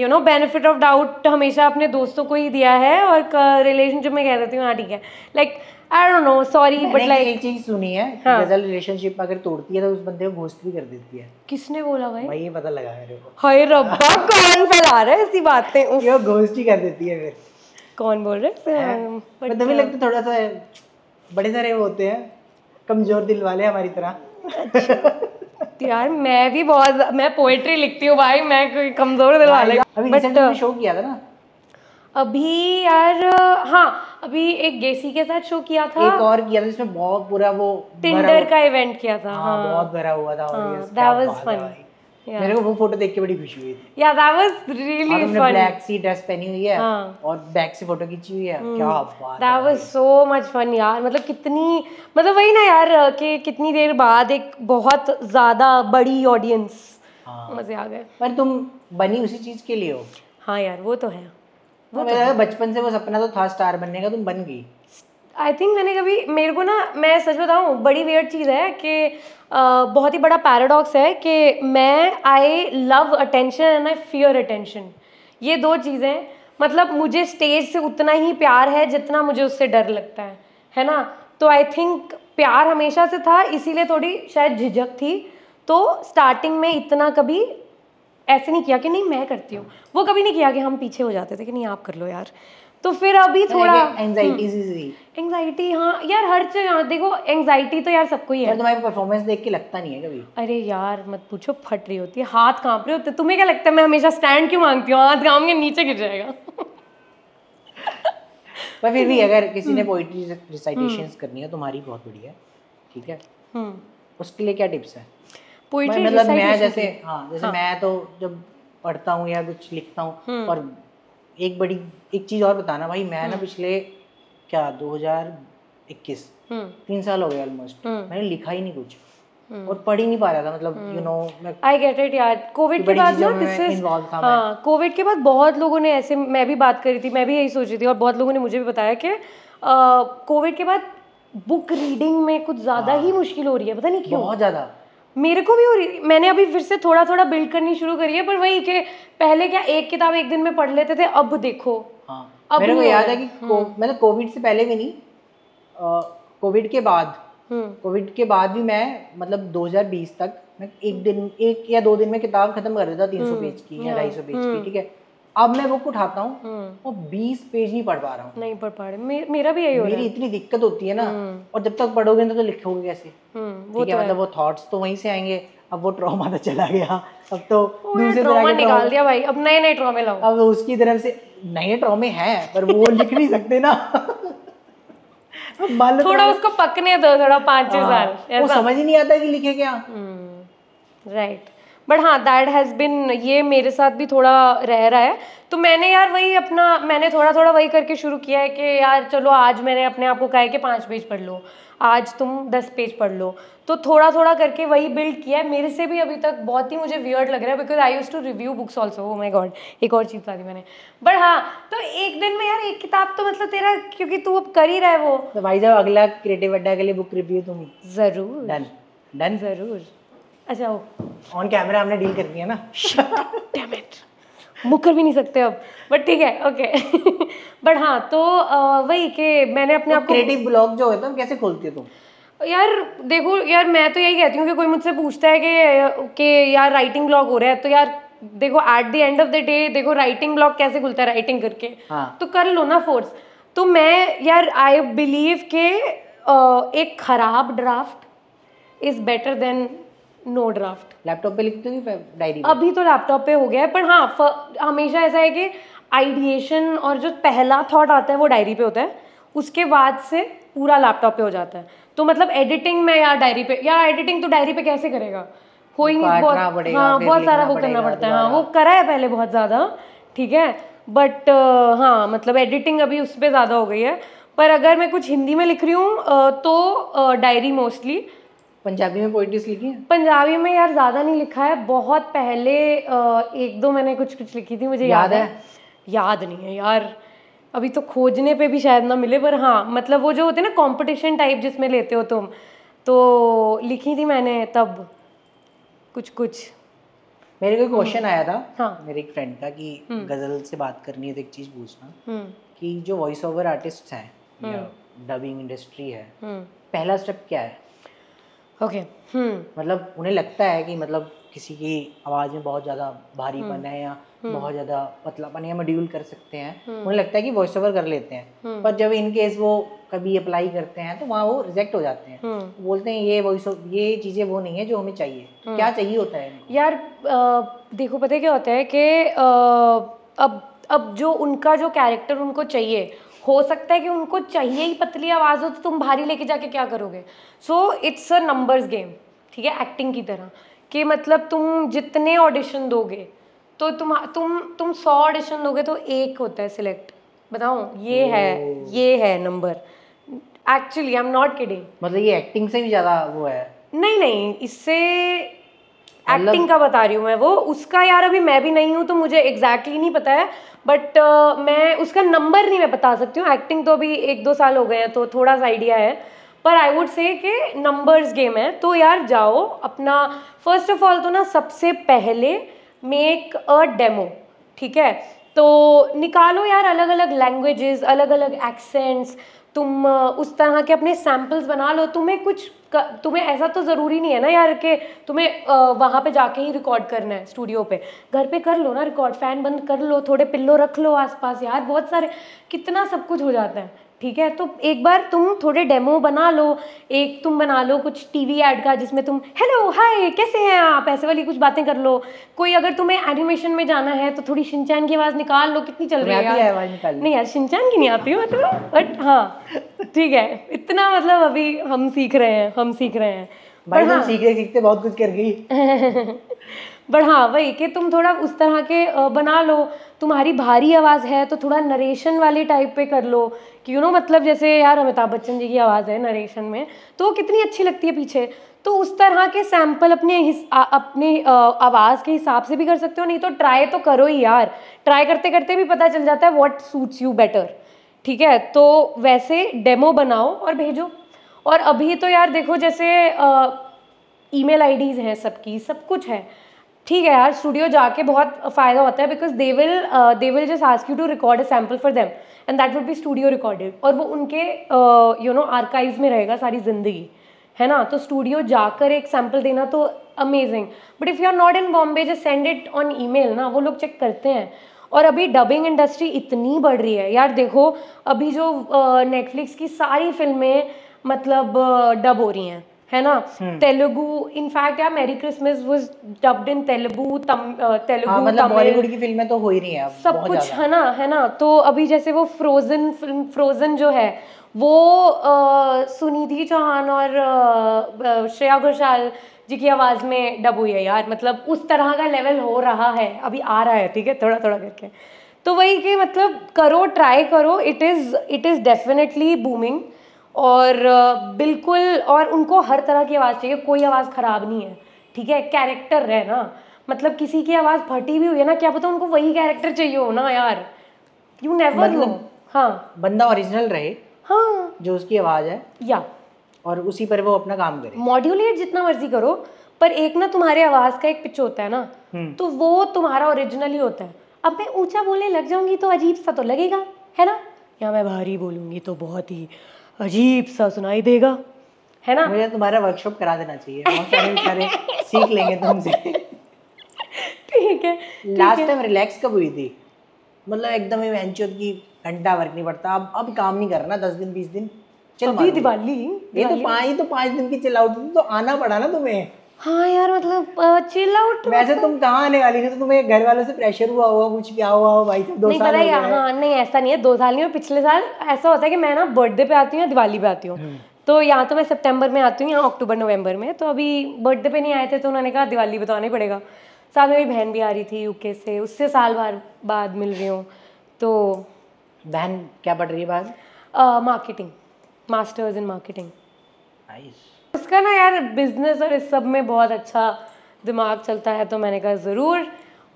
you know benefit of doubt हमेशा अपने दोस्तों को ही दिया है और रिलेशनशिप में कह देती हूँ हाँ ठीक है, like I don't know sorry but like. एक चीज़ सुनी है गजल, रिलेशनशिप में अगर तोड़ती है तो उस बंदे को घोस्ट भी कर देती है. किसने बोला भाई? भाई ये पता लगा मेरे को. हाय रब्बा कौन फैला रहा है ऐसी बातें? ये घोस्ट ही कर देती है फिर. कौन बोल रहे हैं? मतलब लगता थोड़ा सा बड़े सारे वो होते हैं कमजोर दिल वाले हमारी तरह. यार मैं भी बहुत, मैं पोएट्री लिखती हूँ भाई, मैं कोई कमजोर दिल वाला अभी बट शो किया था ना अभी यार, हाँ अभी एक गेसी के साथ शो किया था, एक और किया था जिसमें बहुत बुरा वो टिंडर का इवेंट किया था, हाँ बहुत भरा हुआ था ऑडियंस, दैट वाज फन। मेरे को वो फोटो देख के बड़ी खुशी हुई थी। या दैट वाज रियली फन। हमने ब्लैक सी ड्रेस पहनी हुई है और बैक से फोटो खींची हुई है, क्या बात है। That was so much fun यार, मतलब कितनी, मतलब वही ना यार कि कितनी देर बाद एक बहुत ज्यादा बड़ी ऑडियंस, मजे आ गए। पर तुम बनी उसी चीज के लिए हो। हाँ यार वो तो है, वो मेरा बचपन से वो सपना तो था स्टार बनने का, तुम बन गई। आई थिंक मैंने कभी, मेरे को ना, मैं सच बताऊँ बड़ी वियर्ड चीज़ है कि बहुत ही बड़ा पैराडॉक्स है कि मैं I love attention and I fear attention, ये दो चीज़ें। मतलब मुझे स्टेज से उतना ही प्यार है जितना मुझे उससे डर लगता है ना। तो आई थिंक प्यार हमेशा से था, इसीलिए थोड़ी शायद झिझक थी। तो स्टार्टिंग में इतना कभी ऐसे नहीं किया कि नहीं मैं करती हूँ, वो कभी नहीं किया कि हम पीछे हो जाते थे कि नहीं आप कर लो यार। तो फिर अभी थोड़ा एंजाइटी, हाँ यार हर जगह देखो एंजाइटी तो यार सबको ही है। तुम्हारी परफॉर्मेंस देख के लगता नहीं है कभी? अरे यार मत पूछो, फट रही होती है, हाथ कांप रहे होते। तुम्हें क्या लगता है मैं हमेशा स्टैंड क्यों मांगती हूँ, हाथ कांप के नीचे गिर जाएगा। पर फिर भी अगर किसी ने पोएट्री रिसाइटेशंस करनी है, तुम्हारी बहुत बढ़िया है, ठीक है, उसके लिए क्या टिप्स है? पोएट्री मतलब मैं जैसे, हाँ जैसे मैं तो जब पढ़ता हूँ या कुछ लिखता हूँ, और एक बड़ी एक चीज़ और बताना भाई, मैं ना पिछले क्या 2021 3 साल हो गए ऑलमोस्ट, मैंने लिखा ही नहीं कुछ और पढ़ ही नहीं पा रहा था। मतलब you know I get it यार, कोविड के बाद ना कोविड के बाद बहुत लोगों ने ऐसे, मैं भी बात करी थी, मैं भी यही सोची थी और बहुत लोगों ने मुझे भी बताया कि कोविड के बाद बुक रीडिंग में कुछ ज़्यादा ही मुश्किल हो रही है, पता नहीं क्यों, बहुत ज़्यादा। मेरे को भी हो रही, मैंने अभी फिर से थोड़ा थोड़ा बिल्ड करनी शुरू करी है, पर वही कि पहले क्या एक किताब एक दिन में पढ़ लेते थे, अब देखो। हाँ अब मेरे को याद है कि मतलब कोविड से पहले भी नहीं, कोविड के बाद, कोविड के बाद भी मैं मतलब 2020 तक मैं एक दिन, 1 या 2 दिन में किताब खत्म कर देता, 300 पेज की या 250 पेज की, ठीक है। अब मैं बुक उठाता हूँ और 20 पेज नहीं पढ़ पा रहा हूँ, नहीं पढ़ पा रहा। मेरा भी यही हो रहा है, मेरी इतनी दिक्कत होती है ना। और जब तक पढ़ोगे ना तो लिखोगे कैसे, ठीक है, मतलब वो थॉट्स तो वहीं से आएंगे। अब वो ट्रॉमा तो चला गया, अब तो दूसरे तरह के निकाल दिया भाई, अब नए नए ट्रॉमे लाओ। अब उसकी तरफ से नए ट्रॉमे हैं पर वो लिख नहीं सकते ना, थोड़ा उसको पकने दो, थोड़ा 5-6 साल, समझ ही नहीं आता कि लिखे क्या, राइट। बट हाँ दैट हैज़ बिन, ये मेरे साथ भी थोड़ा रह रहा है। तो मैंने यार वही अपना, मैंने थोड़ा थोड़ा वही करके शुरू किया है कि यार चलो आज मैंने अपने आप को कहा है कि 5 पेज पढ़ लो, आज तुम 10 पेज पढ़ लो, तो थोड़ा थोड़ा करके वही बिल्ड किया है। मेरे से भी अभी तक बहुत ही मुझे वियर्ड लग रहा है because I use to review books also, oh my God एक और चीज थी मैंने। बट हाँ तो एक दिन में यार एक किताब तो मतलब तेरा, क्योंकि तू अब कर ही रहा है वो, तो भाई साहब अगला क्रिएटिव अड्डा के लिए बुक रिव्यू तुम जरूर डन जरूर। अच्छा ऑन कैमरा हमने डील कर दी है ना, डैम इट, मुकर भी नहीं सकते अब, बट ठीक है ओके। बट हाँ तो वही कि मैंने अपने आप को, क्रिएटिव ब्लॉग जो है तुम कैसे खोलती हो? तुम यार देखो यार मैं तो यही कहती हूँ कि कोई मुझसे पूछता है कि यार राइटिंग ब्लॉग हो रहा है, तो यार देखो at the end of the day देखो राइटिंग ब्लॉग कैसे खुलता है, राइटिंग करके, तो कर लो ना फोर्स। तो मैं यार आई बिलीव के एक खराब draft is better than no draft. Laptop पे लिखते हो डायरी? अभी तो लैपटॉप पे हो गया है, पर हाँ हमेशा ऐसा है कि आइडिएशन और जो पहला थॉट आता है वो डायरी पे होता है, उसके बाद से पूरा लैपटॉप पे हो जाता है। तो मतलब एडिटिंग में यार डायरी पे, यार एडिटिंग तो डायरी पे कैसे करेगा, हो ही नहीं, बहुत हाँ बहुत सारा वो करना पड़ता है। हाँ वो करा है पहले बहुत ज़्यादा, ठीक है, बट हाँ मतलब एडिटिंग अभी उस पर ज़्यादा हो गई है। पर अगर मैं कुछ हिंदी में लिख रही हूँ तो डायरी मोस्टली। पंजाबी में पोइट्रीज लिखी है? पंजाबी में यार ज़्यादा नहीं लिखा है, बहुत पहले 1-2 मैंने कुछ लिखी थी, मुझे याद नहीं है यार, अभी तो खोजने पे भी शायद ना मिले। पर हाँ मतलब वो जो होते हैं ना कंपटीशन टाइप जिसमें लेते हो तुम, तो लिखी थी मैंने तब कुछ। मेरे को क्वेश्चन आया था मेरे एक फ्रेंड का कि गज़ल से बात करनी है तो एक चीज़ पूछना कि जो वॉइस ओवर आर्टिस्ट हैं, डबिंग इंडस्ट्री है, पहला स्टेप क्या है? ओके मतलब उन्हें लगता है कि मतलब किसी की आवाज़ में बहुत ज़्यादा भारीपन है या बहुत ज्यादा पतला पानी मॉड्यूल कर सकते हैं, उन्हें लगता है कि वॉइस ओवर कर लेते हैं, पर जब इनकेस वो कभी अप्लाई करते हैं तो वहाँ वो रिजेक्ट हो जाते हैं, बोलते हैं ये वॉइस ओवर ये चीज़ें वो नहीं है जो हमें चाहिए। क्या चाहिए होता है यार? देखो पता है क्या होता है कि अब जो उनका जो कैरेक्टर उनको चाहिए, हो सकता है कि उनको चाहिए ही पतली आवाज़ हो, तो तुम भारी लेके जाके क्या करोगे? So it's a numbers game, ठीक है, एक्टिंग की तरह कि मतलब तुम जितने ऑडिशन दोगे तो तुम 100 ऑडिशन दोगे तो एक होता है सिलेक्ट। बताओ, ये है number. Actually I am not kidding. मतलब ये एक्टिंग से भी ज़्यादा वो है? नहीं, इससे एक्टिंग का बता रही हूँ मैं वो उसका। यार अभी मैं भी नहीं हूँ तो मुझे एग्जैक्टली नहीं पता है, बट मैं उसका नंबर नहीं मैं बता सकती हूँ। एक्टिंग तो अभी 1-2 साल हो गए हैं तो थोड़ा सा आइडिया है, पर आई वुड से कि नंबर्स गेम है। तो यार जाओ अपना, फर्स्ट ऑफ ऑल तो ना सबसे पहले मेक अ डेमो, ठीक है? तो निकालो यार अलग अलग लैंग्वेजेस, अलग अलग एक्सेंट्स, तुम उस तरह के अपने सैम्पल्स बना लो। तुम्हें ऐसा तो ज़रूरी नहीं है ना यार कि तुम्हें वहाँ पे जाके ही रिकॉर्ड करना है स्टूडियो पे, घर पे कर लो ना रिकॉर्ड, फैन बंद कर लो, थोड़े पिल्लो रख लो आसपास, यार बहुत सारे, कितना सब कुछ हो जाता है, ठीक है? तो एक बार तुम थोड़े डेमो बना लो। एक तुम बना लो कुछ टीवी ऐड का जिसमें तुम हेलो हाय कैसे हैं आप ऐसे वाली कुछ बातें कर लो। कोई अगर तुम्हें एनिमेशन में जाना है तो थोड़ी शिनचैन की आवाज़ निकाल लो, कितनी चल रही है यार। नहीं यार शिनचैन की नहीं आती है मतलब, बट हाँ ठीक है, इतना मतलब अभी हम सीख रहे हैं भाई, हाँ, सीखते बहुत कुछ कर गई। बट हाँ वही कि तुम थोड़ा उस तरह के बना लो। तुम्हारी भारी आवाज़ है तो थोड़ा नरेशन वाले टाइप पे कर लो कि यू नो मतलब जैसे यार अमिताभ बच्चन जी की आवाज़ है नरेशन में तो कितनी अच्छी लगती है पीछे। तो उस तरह के सैम्पल अपने आवाज़ के हिसाब से भी कर सकते हो, नहीं तो ट्राई तो करो ही यार। ट्राई करते करते भी पता चल जाता है व्हाट सूट्स यू बेटर, ठीक है? तो वैसे डेमो बनाओ और भेजो। और अभी तो यार देखो जैसे ईमेल आईडीज़ हैं सबकी, सब कुछ है, ठीक है यार। स्टूडियो जाके बहुत फ़ायदा होता है because they will just ask you to record a sample for them and that would be studio recorded, और वो उनके यू नो आर्काइव्स में रहेगा सारी ज़िंदगी, है ना? तो स्टूडियो जाकर एक सैम्पल देना तो amazing, but if you are not in Bombay just send it on email ना, वो लोग चेक करते हैं। और अभी डबिंग इंडस्ट्री इतनी बढ़ रही है यार, देखो अभी जो नेटफ्लिक्स की सारी फिल्में मतलब डब हो रही हैं, है ना? तेलुगु, इनफैक्ट यार Merry Christmas was dubbed in Telugu, Telugu मतलब बॉलीवुड की फिल्में तो हो ही रही हैं अब सब कुछ, है ना? है ना? तो अभी जैसे वो फ्रोजन फिल्म, फ्रोजन जो है वो सुनिधि चौहान और श्रेया घोषाल जी की आवाज़ में डब हुई है यार। मतलब उस तरह का लेवल हो रहा है, अभी आ रहा है, ठीक है, थोड़ा थोड़ा करके। तो वही कि मतलब करो, ट्राई करो, इट इज़ डेफिनेटली बूमिंग। और बिल्कुल, और उनको हर तरह की आवाज़ चाहिए, कोई आवाज़ ख़राब नहीं है, ठीक है? कैरेक्टर है ना, मतलब किसी की आवाज़ फटी भी हुई है ना, क्या पता उनको वही कैरेक्टर चाहिए हो ना यार, यू नेवर नो। हाँ, बंदा ओरिजिनल रहे, हाँ, जो उसकी आवाज़ है या, और उसी पर वो अपना काम करे। मॉड्यूलेट जितना मर्जी करो, पर एक ना तुम्हारे आवाज़ का एक पिच होता है ना, तो वो तुम्हारा ओरिजिनल ही होता है। अब मैं ऊँचा बोलने लग जाऊँगी तो अजीब सा तो लगेगा, है ना? या मैं भारी बोलूँगी तो बहुत ही अजीब सा सुनाई देगा, है ना? मुझे तुम्हारा वर्कशॉप करा देना चाहिए, बहुत सारे सीख लेंगे तुमसे। ठीक है। लास्ट टाइम रिलैक्स कब हुई थी? मतलब एकदम ही वेंचर की घंटा वर्क नहीं पड़ता, अब काम नहीं करना 10 दिन 20 दिन, चल अभी दिवाली, ये तो 5 दिन की चिल आउट तो आना पड़ा ना तुम्हें। हाँ यार, मतलब चिल आउट वैसे तुम कहाँ आने वाली थी, तो तुम्हें घर वालों से प्रेशर हुआ होगा कुछ, क्या हुआ हो भाई साहब? 2 साल हो गए हैं। हाँ, नहीं ऐसा नहीं है, 2 साल नहीं, पिछले साल ऐसा होता है कि मैं ना बर्थडे पे आती हूँ या दिवाली पे आती हूँ, तो यहाँ तो मैं सितंबर में आती हूँ या अक्टूबर नवंबर में, तो अभी बर्थडे पे नहीं आए थे तो उन्होंने कहा दिवाली पे तो आना ही पड़ेगा। साथ मेरी बहन भी आ रही थी यूके से, उससे साल भर बाद मिल रही हूँ। तो बहन क्या पढ़ रही है बाद? Marketing, masters in marketing. उसका ना यार बिजनेस और इस सब में बहुत अच्छा दिमाग चलता है, तो मैंने कहा ज़रूर।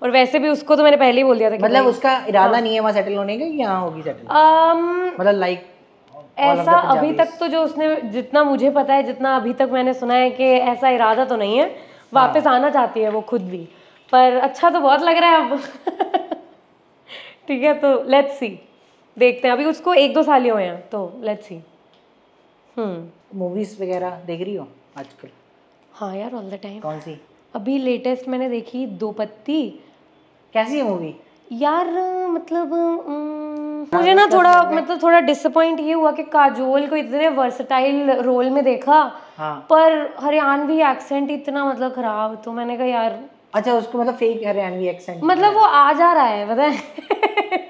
और वैसे भी उसको तो मैंने पहले ही बोल दिया था कि मतलब उसका इरादा नहीं है वहाँ सेटल होने का, यहाँ होगी सेटल मतलब लाइक ऐसा अभी तक तो जो उसने, जितना मुझे पता है, जितना अभी तक मैंने सुना है कि ऐसा इरादा तो नहीं है। वापस आना चाहती है वो खुद भी, पर अच्छा तो बहुत लग रहा है अब। ठीक है, तो लेट्स सी, देखते हैं। अभी उसको 1-2 साल ही हुए हैं, तो लेट्स सी। मूवीज वगैरह देख रही हो आजकल? हाँ यार, ऑल द टाइम। कौन सी? अभी लेटेस्ट मैंने देखी 2 पत्ती कैसी है मूवी? यार मतलब मुझे ना थोड़ा मतलब थोड़ा डिसअपॉइंट ये हुआ कि काजोल को इतने वर्सेटाइल रोल में देखा, पर हरियाणवी एक्सेंट इतना मतलब खराब, तो मैंने कहा यार अच्छा उसको मतलब फेक हरियाणवी एक्सेंट मतलब वो आ जा रहा है पता है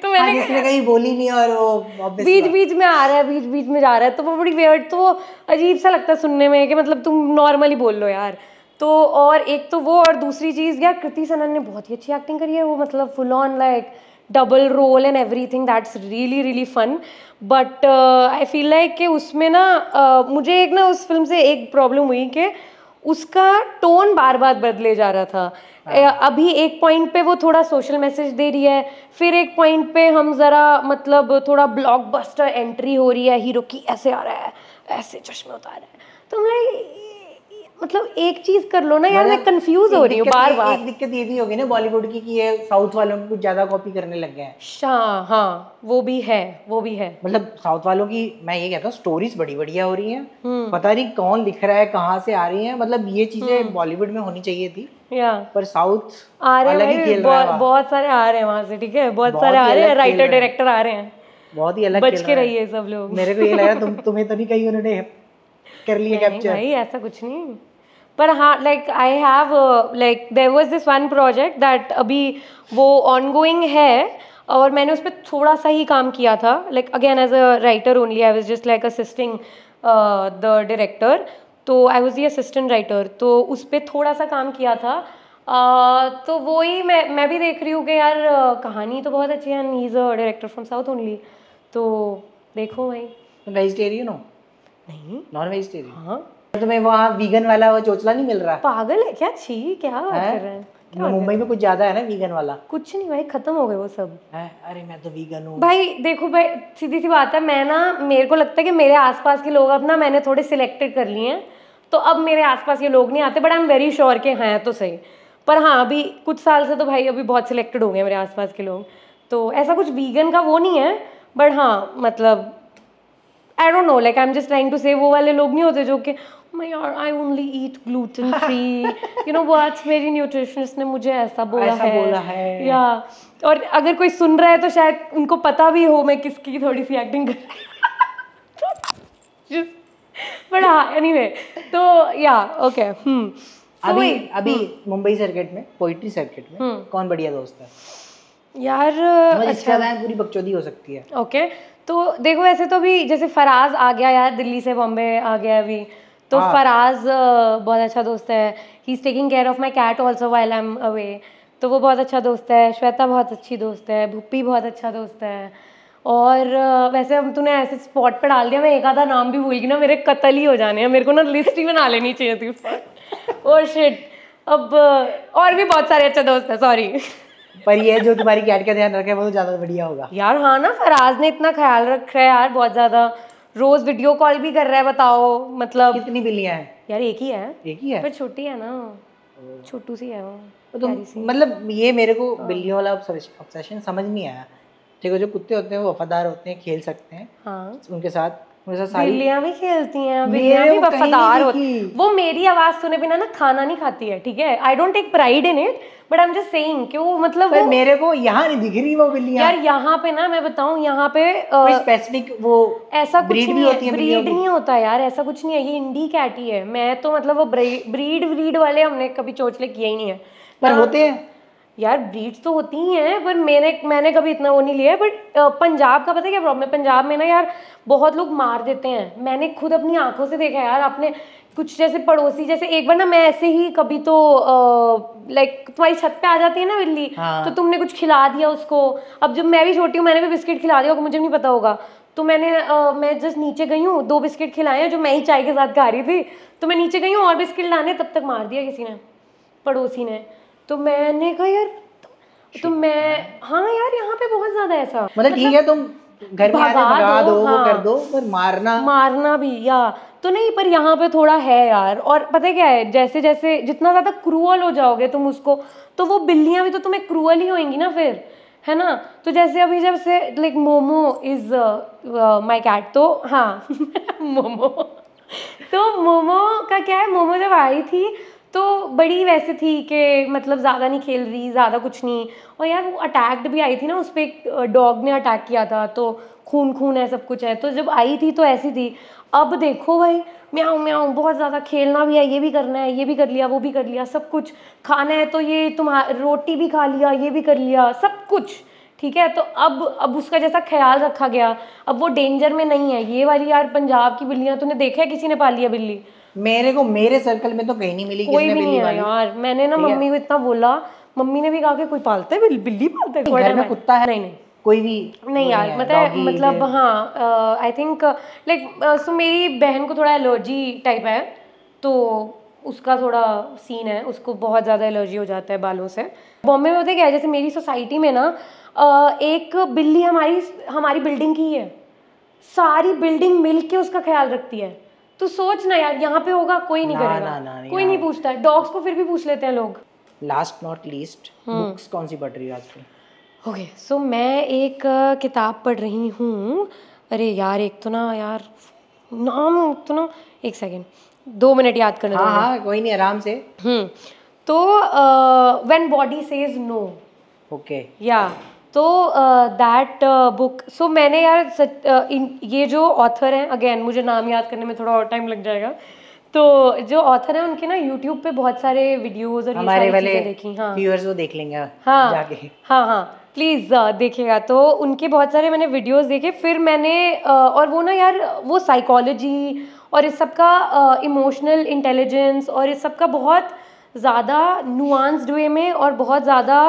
तो मैंने इसने कहीं बोली नहीं और वो बीच-बीच में आ रहा है बीच-बीच में जा रहा है, तो वो बड़ी वियर्ड तो अजीब सा लगता है सुनने में कि मतलब तुम नॉर्मली बोल लो यार। तो और एक तो वो और दूसरी चीज़ यार कृति सनन ने बहुत ही अच्छी एक्टिंग करी है, वो मतलब full on like double role and everything that's really really fun, but I feel like कि उसमें ना मुझे एक ना उस फिल्म से एक प्रॉब्लम हुई कि उसका टोन बार बार बदले जा रहा था। अभी एक पॉइंट पे वो थोड़ा सोशल मैसेज दे रही है, फिर एक पॉइंट पे हम ज़रा मतलब थोड़ा ब्लॉकबस्टर एंट्री हो रही है, हीरो की ऐसे आ रहा है ऐसे चश्मे उतार रहा है, तो हमने मतलब एक चीज़ कर लो ना यार, मैं कंफ्यूज हो रही हूँ बार बार। एक दिक्कत ये भी होगी ना बॉलीवुड की कि ये साउथ वालों को कुछ ज़्यादा कॉपी करने लग गए हैं। हाँ वो भी है, वो भी है। मतलब साउथ वालों की मैं ये कहता हूँ स्टोरीज बड़ी बढ़िया हो रही हैं, पता नहीं कौन लिख रहा है कहाँ से आ रही हैं, मतलब ये चीज़ें बॉलीवुड में होनी चाहिए थी पर साउथ आ रहे हैं, बहुत सारे आ रहे हैं वहाँ से, ठीक है बहुत सारे आ रहे हैं राइटर डायरेक्टर आ रहे हैं, बहुत ही अलग बच के रहिए सब लोग। मेरे को ये लग रहा है तुम्हें तो नहीं कहीं उन्होंने कर लिए कैप्चर? नहीं ऐसा कुछ नहीं, पर हाँ like I have like there was this one project that अभी वो ऑनगोइंग है और मैंने उस पर थोड़ा सा ही काम किया था, like again as a writer only, I was just like assisting the director, तो I was the assistant writer, तो उस पर थोड़ा सा काम किया था। तो वो ही मैं भी देख रही हूँ कि यार कहानी तो बहुत अच्छी है and he is a director from south only, तो देखो भाई। वेजिटेरियन हो? नहीं नॉन वेजिटेरियन। हाँ तुम्हें वहाँ वीगन वाला वो चोचला नहीं मिल रहा? पागल है क्या? छी क्या बात कर रहे हैं? मुंबई में कुछ ज्यादा है ना वीगन वाला? कुछ नहीं भाई, खत्म हो गए वो सब। अरे मैं तो वीगन हूँ भाई। देखो भाई सीधी सी बात है, मैं ना मेरे को लगता है कि मेरे आसपास के लोग अब ना मैंने थोड़े सिलेक्टेड कर लिए हैं, तो अब मेरे आसपास ये लोग नहीं आते, but I am very sure के हैं तो सही, पर हाँ अभी कुछ साल से तो भाई अभी बहुत सिलेक्टेड हो गए मेरे आसपास के लोग, तो ऐसा कुछ वीगन का वो नहीं है, बट हाँ मतलब I don't know like I am just trying to say वो वाले लोग नहीं होते जो कि मैं यार I only eat gluten free, you know what, मेरी न्यूट्रिशनिस्ट ने मुझे ऐसा बोला है या और अगर कोई सुन रहा है तो शायद उनको पता भी हो मैं किसकी थोड़ी सी एक्टिंग कर बट हाँ एनीवे तो या ओके। अभी मुंबई सर्किट में पोइट्री सर्किट में कौन बढ़िया दोस्त है यार? अच्छा पूरी बकचोदी हो सकती है। ओके तो देखो ऐसे तो अभी जैसे फराज आ गया यार दिल्ली से बॉम्बे आ गया अभी, तो फराज बहुत अच्छा दोस्त है, he is taking care of my cat also while I am away, तो वो बहुत अच्छा दोस्त है। श्वेता बहुत अच्छी दोस्त है, भुप्पी बहुत अच्छा दोस्त है, और वैसे हम तूने ऐसे स्पॉट पर डाल दिया, मैं एक आधा नाम भी भूल गई ना, मेरे कतल ही हो जाने हैं, मेरे को ना लिस्ट ही बना लेनी चाहिए थी उस पर। ओह शिट, अब और भी बहुत सारे अच्छे दोस्त हैं, सॉरी। पर ये जो तुम्हारी कैट का ध्यान रखे वो ज़्यादा बढ़िया होगा यार। हाँ ना फराज ने इतना ख्याल रखा है यार, बहुत ज़्यादा, रोज वीडियो कॉल भी कर रहा है। बताओ मतलब कितनी बिल्लियाँ हैं यार? एक ही है पर छोटी है ना, छोटू सी है वो तो। मतलब ये मेरे को बिल्लियों वाला ऑब्सेशन समझ नहीं आया। ठीक है जो कुत्ते होते हैं वो वफादार होते हैं, खेल सकते हैं। हाँ उनके साथ बिल्लियाँ भी खेलती हैं, बिल्लियाँ भी वफादार होती हैं। वो मेरी आवाज़ सुने बिना ना खाना नहीं खाती है, ठीक है। I don't take pride in it but I am just saying कि वो मतलब वो मेरे को यहाँ नहीं दिख रही वो बिल्लियाँ यार। यहाँ पे ना मैं बताऊँ, यहाँ पे स्पेसिफिक वो ऐसा कुछ नहीं है, ब्रीड नहीं होता यार, ऐसा कुछ नहीं है। ये इंडी कैट ही है। मैं तो मतलब वो ब्रीड वाले हमने कभी चोचले किया ही नहीं है। पर होते हैं यार, ब्रीड्स तो होती ही हैं, पर मैंने कभी इतना वो नहीं लिया है। बट पंजाब का पता है क्या प्रॉब्लम है? पंजाब में ना यार बहुत लोग मार देते हैं। मैंने खुद अपनी आंखों से देखा यार। आपने कुछ जैसे पड़ोसी, जैसे एक बार ना मैं ऐसे ही कभी तो लाइक तुम्हारी छत पे आ जाती है ना बिल्ली, तो तुमने कुछ खिला दिया उसको। अब जब मैं भी छोटी हूँ मैंने भी बिस्किट खिला दिया होगा, मुझे नहीं पता होगा। तो मैं जस्ट नीचे गई हूँ, 2 बिस्किट खिलाए हैं जो मैं ही चाय के साथ खा रही थी। तो मैं नीचे गई हूँ और बिस्किट लाने, तब तक मार दिया किसी ने, पड़ोसी ने। तो मैंने कहा यार तो मैं हाँ यार यहाँ पे बहुत ज्यादा ऐसा मतलब ठीक है तुम घर में भगा दो वो कर दो, पर मारना भी या तो नहीं। पर यहाँ पे थोड़ा है यार। और पता है क्या है, जैसे जैसे जितना ज्यादा क्रूअल हो जाओगे तुम उसको, तो वो बिल्लियाँ भी तो तुम्हें क्रूअल ही होंगी ना फिर, है ना। तो जैसे अभी जब से like Momo is my cat, तो हाँ मोमो का क्या है, मोमो जब आई थी तो बड़ी वैसे थी कि मतलब ज़्यादा नहीं खेल रही, ज़्यादा कुछ नहीं। और यार वो अटैक्ड भी आई थी ना, उस पर एक डॉग ने अटैक किया था, तो खून खून है, सब कुछ है। तो जब आई थी तो ऐसी थी। अब देखो भाई म्याऊं म्याऊं, बहुत ज़्यादा खेलना भी है, ये भी करना है, ये भी कर लिया, वो भी कर लिया, सब कुछ खाना है तो ये तुम्हारी रोटी भी खा लिया, ये भी कर लिया, सब कुछ ठीक है। तो अब उसका जैसा ख्याल रखा गया, अब वो डेंजर में नहीं है। ये वाली यार पंजाब की बिल्लियाँ तूने देखा है, किसी ने पाली है बिल्ली? मेरे को मेरे सर्कल में तो कहीं नहीं मिली, कोई भी नहीं है यार। मैंने ना मम्मी को इतना बोला, मम्मी ने भी कहा कि कोई पालता है बिल्ली, पालता है घर में कुत्ता है? नहीं कोई भी नहीं यार, मतलब हाँ आई थिंक लाइक सो मेरी बहन को थोड़ा एलर्जी टाइप है, तो उसका थोड़ा सीन है, उसको बहुत ज़्यादा एलर्जी हो जाता है बालों से। बॉम्बे में होता है क्या, जैसे मेरी सोसाइटी में ना एक बिल्ली हमारी बिल्डिंग की है, सारी बिल्डिंग मिल के उसका ख्याल रखती है। तो सोच ना यार, यहाँ पे होगा कोई नहीं करेगा, कोई नहीं पूछता। डॉग्स को फिर भी पूछ लेते हैं लोग। लास्ट नॉट लीस्ट, बुक्स कौन सी पढ़ रही है आजकल? ओके सो मैं एक किताब पढ़ रही हूँ, अरे यार एक तो ना यार नाम तो ना, एक सेकेंड 2 मिनट याद करना। हाँ कोई नहीं, आराम से। तो when body says no, okay या तो दैट बुक। सो मैंने यार ये जो ऑथर हैं, अगेन मुझे नाम याद करने में थोड़ा और टाइम लग जाएगा, तो जो ऑथर है उनके ना यूट्यूब पे बहुत सारे वीडियोस और हमारे वाले देखी, हाँ व्यूअर्स वो देख लेंगे जाके, हाँ हाँ प्लीज़ देखिएगा। तो उनके बहुत सारे मैंने वीडियोस देखे, फिर मैंने और वो ना यार वो साइकोलॉजी और इस सब का, इमोशनल इंटेलिजेंस और इस सब का बहुत ज़्यादा नुआंस्ड वे में और बहुत ज़्यादा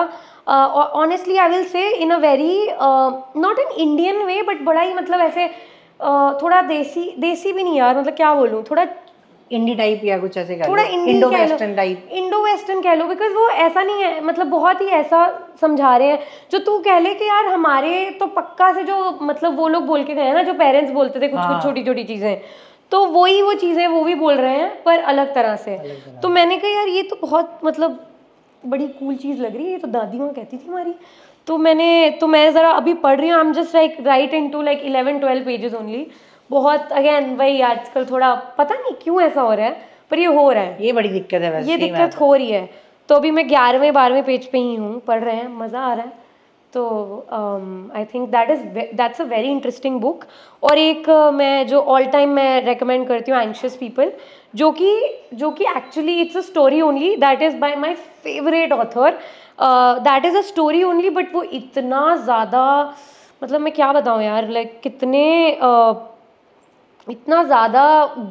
honestly I will say in a very not in Indian way but बड़ा ही मतलब ऐसे थोड़ा देसी, देसी भी नहीं यार, मतलब क्या बोलूँ, थोड़ा इंडी टाइप या कुछ ऐसे, थोड़ा Indo western type, Indo western कह लो, बिकॉज वो ऐसा नहीं है, मतलब बहुत ही ऐसा समझा रहे हैं जो तू कह ले कि यार हमारे तो पक्का से जो मतलब वो लोग बोल के गए हैं ना, जो पेरेंट्स बोलते थे कुछ कुछ छोटी छोटी चीज़ें, तो वही वो चीज़ें वो भी बोल रहे हैं पर अलग तरह से। तो मैंने कहा यार ये तो बहुत मतलब बड़ी कूल चीज़ लग रही है, ये तो दादी माँ कहती थी हमारी। तो मैं ज़रा अभी पढ़ रही हूँ, I am just like right in to like 11-12 pages only. बहुत अगेन वही आजकल थोड़ा पता नहीं क्यों ऐसा हो रहा है पर ये हो रहा है, ये बड़ी दिक्कत है, वैसे ये दिक्कत हो रही है। तो अभी मैं 11वें-12वें पेज पे ही हूँ, पढ़ रहे हैं, मज़ा आ रहा है। तो I think that's a very interesting book. और एक मैं जो ऑल टाइम मैं रेकमेंड करती हूँ, एंशियस पीपल, जो कि actually it's a story only, that is by my favourite author, that is a story only, but वो इतना ज़्यादा मतलब मैं क्या बताऊँ यार, लाइक कितने इतना ज़्यादा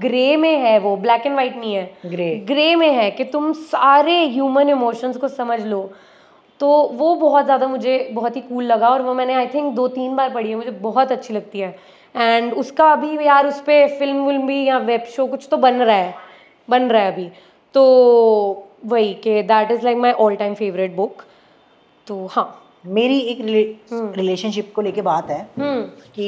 ग्रे में है वो, ब्लैक एंड वाइट नहीं है, ग्रे में है कि तुम सारे ह्यूमन इमोशंस को समझ लो। तो वो बहुत ज़्यादा मुझे बहुत ही कूल लगा और वो मैंने आई थिंक 2-3 बार पढ़ी है, मुझे बहुत अच्छी लगती है। एंड उसका अभी यार उस पर फिल्म भी या वेब शो कुछ तो बन रहा है अभी, तो वही कि that is like my all time favourite book. तो हाँ मेरी एक रिलेशनशिप को लेके बात है कि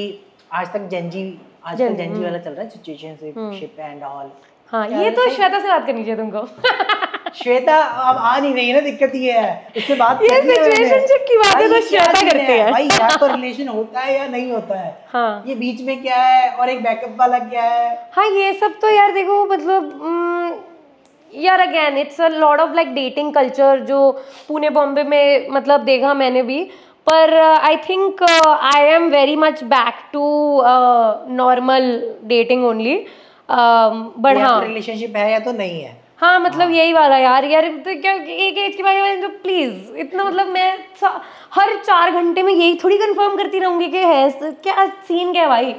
आज तक आजकल जेंजी वाला चल रहा है, सिचुएशनशिप एंड ऑल। हाँ ये तो श्वेता से बात करनी चाहिए तुमको। श्वेता अब आ नहीं रही है ना, दिक्कत ये है, इससे बात ये सिचुएशनशिप की बात है तो श्वेता करते हैं भाई। या तो रिलेशन होता है या नहीं होता है, हाँ ये बीच में क्या है और एक बैकअप वाला क्या है, हाँ ये सब तो यार देखो मतलब यार again it's a lot of like dating culture जो पुणे बॉम्बे में मतलब देखा मैंने भी, पर I think I am very much back to normal dating only. But हाँ रिलेशनशिप है या तो नहीं है, हाँ मतलब यही वाला यार तो क्या एक एज के बाद तो प्लीज़ इतना मतलब मैं हर 4 घंटे में यही थोड़ी कंफर्म करती रहूंगी कि है क्या सीन क्या है भाई,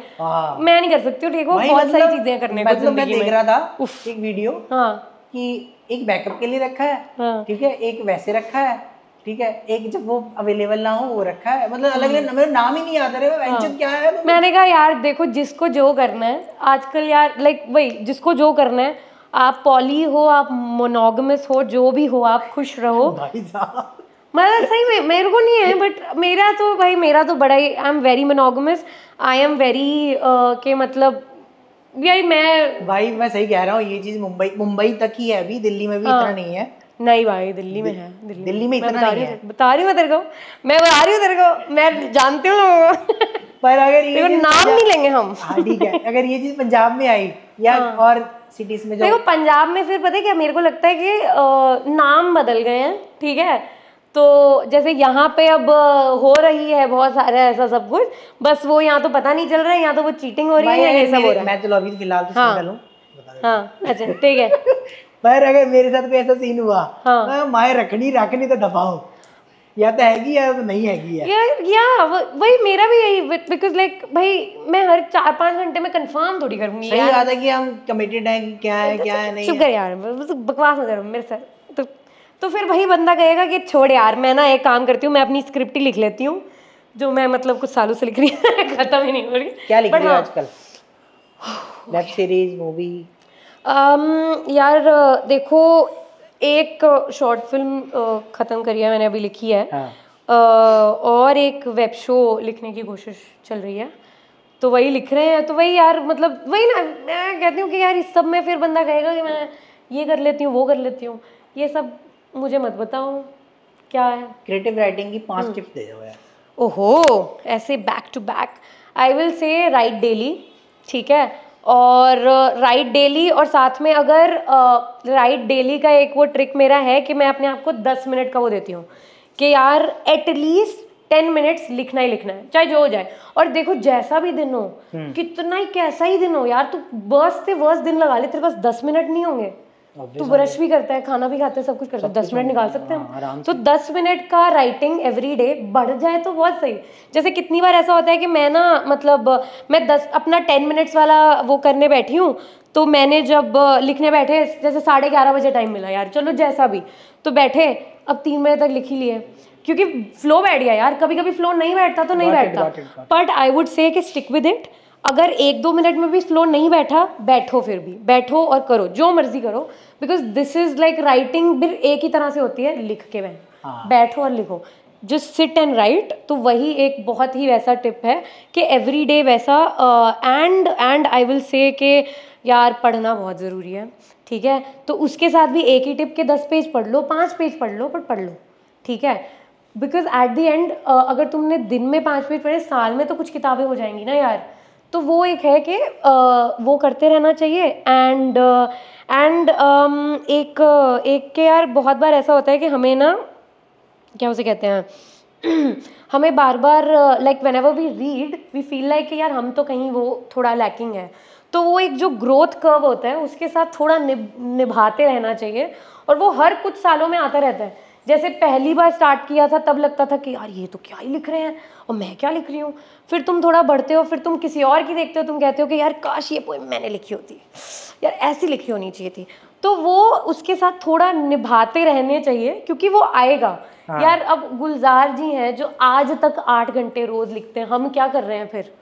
मैं नहीं कर सकती हूँ। ठीक हो बहुत सारी चीज़ें करने को जिंदगी में। मैं देख रहा था एक वीडियो, हाँ कि एक बैकअप के लिए रखा है, ठीक है एक वैसे रखा है, ठीक है एक जब वो अवेलेबल ना हो वो रखा है, मतलब अलग अलग मेरे नाम ही नहीं याद आ रहे हैं क्या है। तो मैंने कहा यार देखो जिसको जो करना है आजकल यार लाइक वही जिसको जो करना है, आप पॉली हो आप मोनोगमस हो जो भी हो आप खुश रहो। मतलब सही में मेरे को नहीं है बट मेरा तो भाई मेरा तो बड़ा ही I am very monogamous, I am very के मतलब यार मैं भाई मैं सही कह रहा हूँ ये चीज़ मुंबई तक ही है, अभी दिल्ली में भी इतना नहीं है। नहीं भाई दिल्ली में है, दिल्ली में इतना नहीं है, बता रही हूँ तेरे को, मैं बता रही हूँ तेरे को, मैं जानती हूँ लोगों को। पर अगर ये नाम नहीं लेंगे हम, ठीक है अगर ये चीज़ पंजाब में आई या और सिटीज में जाओ। पंजाब में फिर पता है क्या, मेरे को लगता है कि नाम बदल गए हैं, ठीक है। तो जैसे यहाँ पे अब हो रही है बहुत सारा ऐसा सब कुछ, बस वो यहाँ तो पता नहीं चल रहा है, यहाँ तो वो चीटिंग हो रही है, ये सब हो रहा है। मैं तो अभी फिलहाल तो सिंगल हूँ। हाँ अच्छा ठीक है। पर अगर मेरे साथ कोई ऐसा सीन हुआ, हाँ माए रखनी रखनी तो दबाओ, या तो हैगी या तो नहीं हैगी या वही मेरा भी यही, बिकॉज लाइक भाई मैं हर 4-5 घंटे में कंफर्म थोड़ी करूंगी यार। बात है कि हम कमिटेड हैं, क्या है नहीं। शुक्र यार, बकवास ना करो मेरे साथ। तो फिर वही बंदा कहेगा कि छोड़ यार, मैं ना एक काम करती हूँ, मैं अपनी स्क्रिप्ट ही लिख लेती हूँ, जो मैं मतलब कुछ सालों से लिख रही है, खत्म ही नहीं हो रही। क्या लिख रही है आजकल, वेब सीरीज, मूवी? यार देखो, एक शॉर्ट फिल्म ख़त्म करी है मैंने, अभी लिखी है। हाँ। और एक वेब शो लिखने की कोशिश चल रही है, तो वही लिख रहे हैं। तो वही यार, मतलब वही ना, मैं कहती हूँ कि यार इस सब में फिर बंदा कहेगा कि मैं ये कर लेती हूँ, वो कर लेती हूँ, ये सब मुझे मत बताओ क्या है। क्रिएटिव राइटिंग की 5 टिप्स दे दो यार। ओहो, ऐसे back to back? I will say right daily, ठीक है, और राइट डेली, और साथ में अगर राइट डेली का एक वो ट्रिक मेरा है कि मैं अपने आप को 10 मिनट का वो देती हूँ कि यार एटलीस्ट 10 मिनट्स लिखना ही लिखना है, चाहे जो हो जाए। और देखो जैसा भी दिन हो, कितना ही कैसा ही दिन हो यार, तू वर्स्ट से वर्स्ट दिन लगा ले, तेरे पास 10 मिनट नहीं होंगे। तू ब्रश भी करता है, खाना भी खाते है, सब कुछ करता है, 10 मिनट निकाल सकते हैं। तो 10 मिनट का राइटिंग एवरी डे बढ़ जाए तो बहुत सही। जैसे कितनी बार ऐसा होता है कि मैं ना, मतलब मैं अपना 10 मिनट्स वाला वो करने बैठी हूँ, तो मैंने जब लिखने बैठे, जैसे 11:30 बजे टाइम मिला यार, चलो जैसा भी, तो बैठे, अब 3 बजे तक लिख ही लिए, क्योंकि फ्लो बैठ गया यार। कभी कभी फ्लो नहीं बैठता तो नहीं बैठता, बट आई वुड से कि स्टिक विद इट। अगर 1-2 मिनट में भी फ्लो नहीं बैठा, बैठो, फिर भी बैठो और करो जो मर्जी करो, because this is like writing फिर एक ही तरह से होती है, लिख के बैठो और लिखो, जस्ट सिट एंड राइट। तो वही एक बहुत ही वैसा टिप है कि एवरी डे वैसा। एंड आई विल से कि यार पढ़ना बहुत ज़रूरी है, ठीक है। तो उसके साथ भी एक ही टिप के 10 पेज पढ़ लो, 5 पेज पढ़ लो, पर पढ़ लो, ठीक है। बिकॉज एट द एंड अगर तुमने दिन में 5 पेज पढ़े, साल में तो कुछ किताबें हो जाएंगी ना यार। तो वो एक है कि वो करते रहना चाहिए। एंड एक के यार बहुत बार ऐसा होता है कि हमें ना, क्या उसे कहते हैं, हमें बार बार like whenever we read we feel like कि यार हम तो कहीं वो थोड़ा लैकिंग है। तो वो एक जो ग्रोथ कर्व होता है उसके साथ थोड़ा निभाते रहना चाहिए, और वो हर कुछ सालों में आता रहता है। जैसे पहली बार स्टार्ट किया था तब लगता था कि यार ये तो क्या ही लिख रहे हैं और मैं क्या लिख रही हूँ। फिर तुम थोड़ा बढ़ते हो, फिर तुम किसी और की देखते हो, तुम कहते हो कि यार काश ये पोएम मैंने लिखी होती, यार ऐसी लिखी होनी चाहिए थी। तो वो उसके साथ थोड़ा निभाते रहने चाहिए, क्योंकि वो आएगा। हाँ। यार अब गुलजार जी हैं जो आज तक 8 घंटे रोज़ लिखते हैं, हम क्या कर रहे हैं, फिर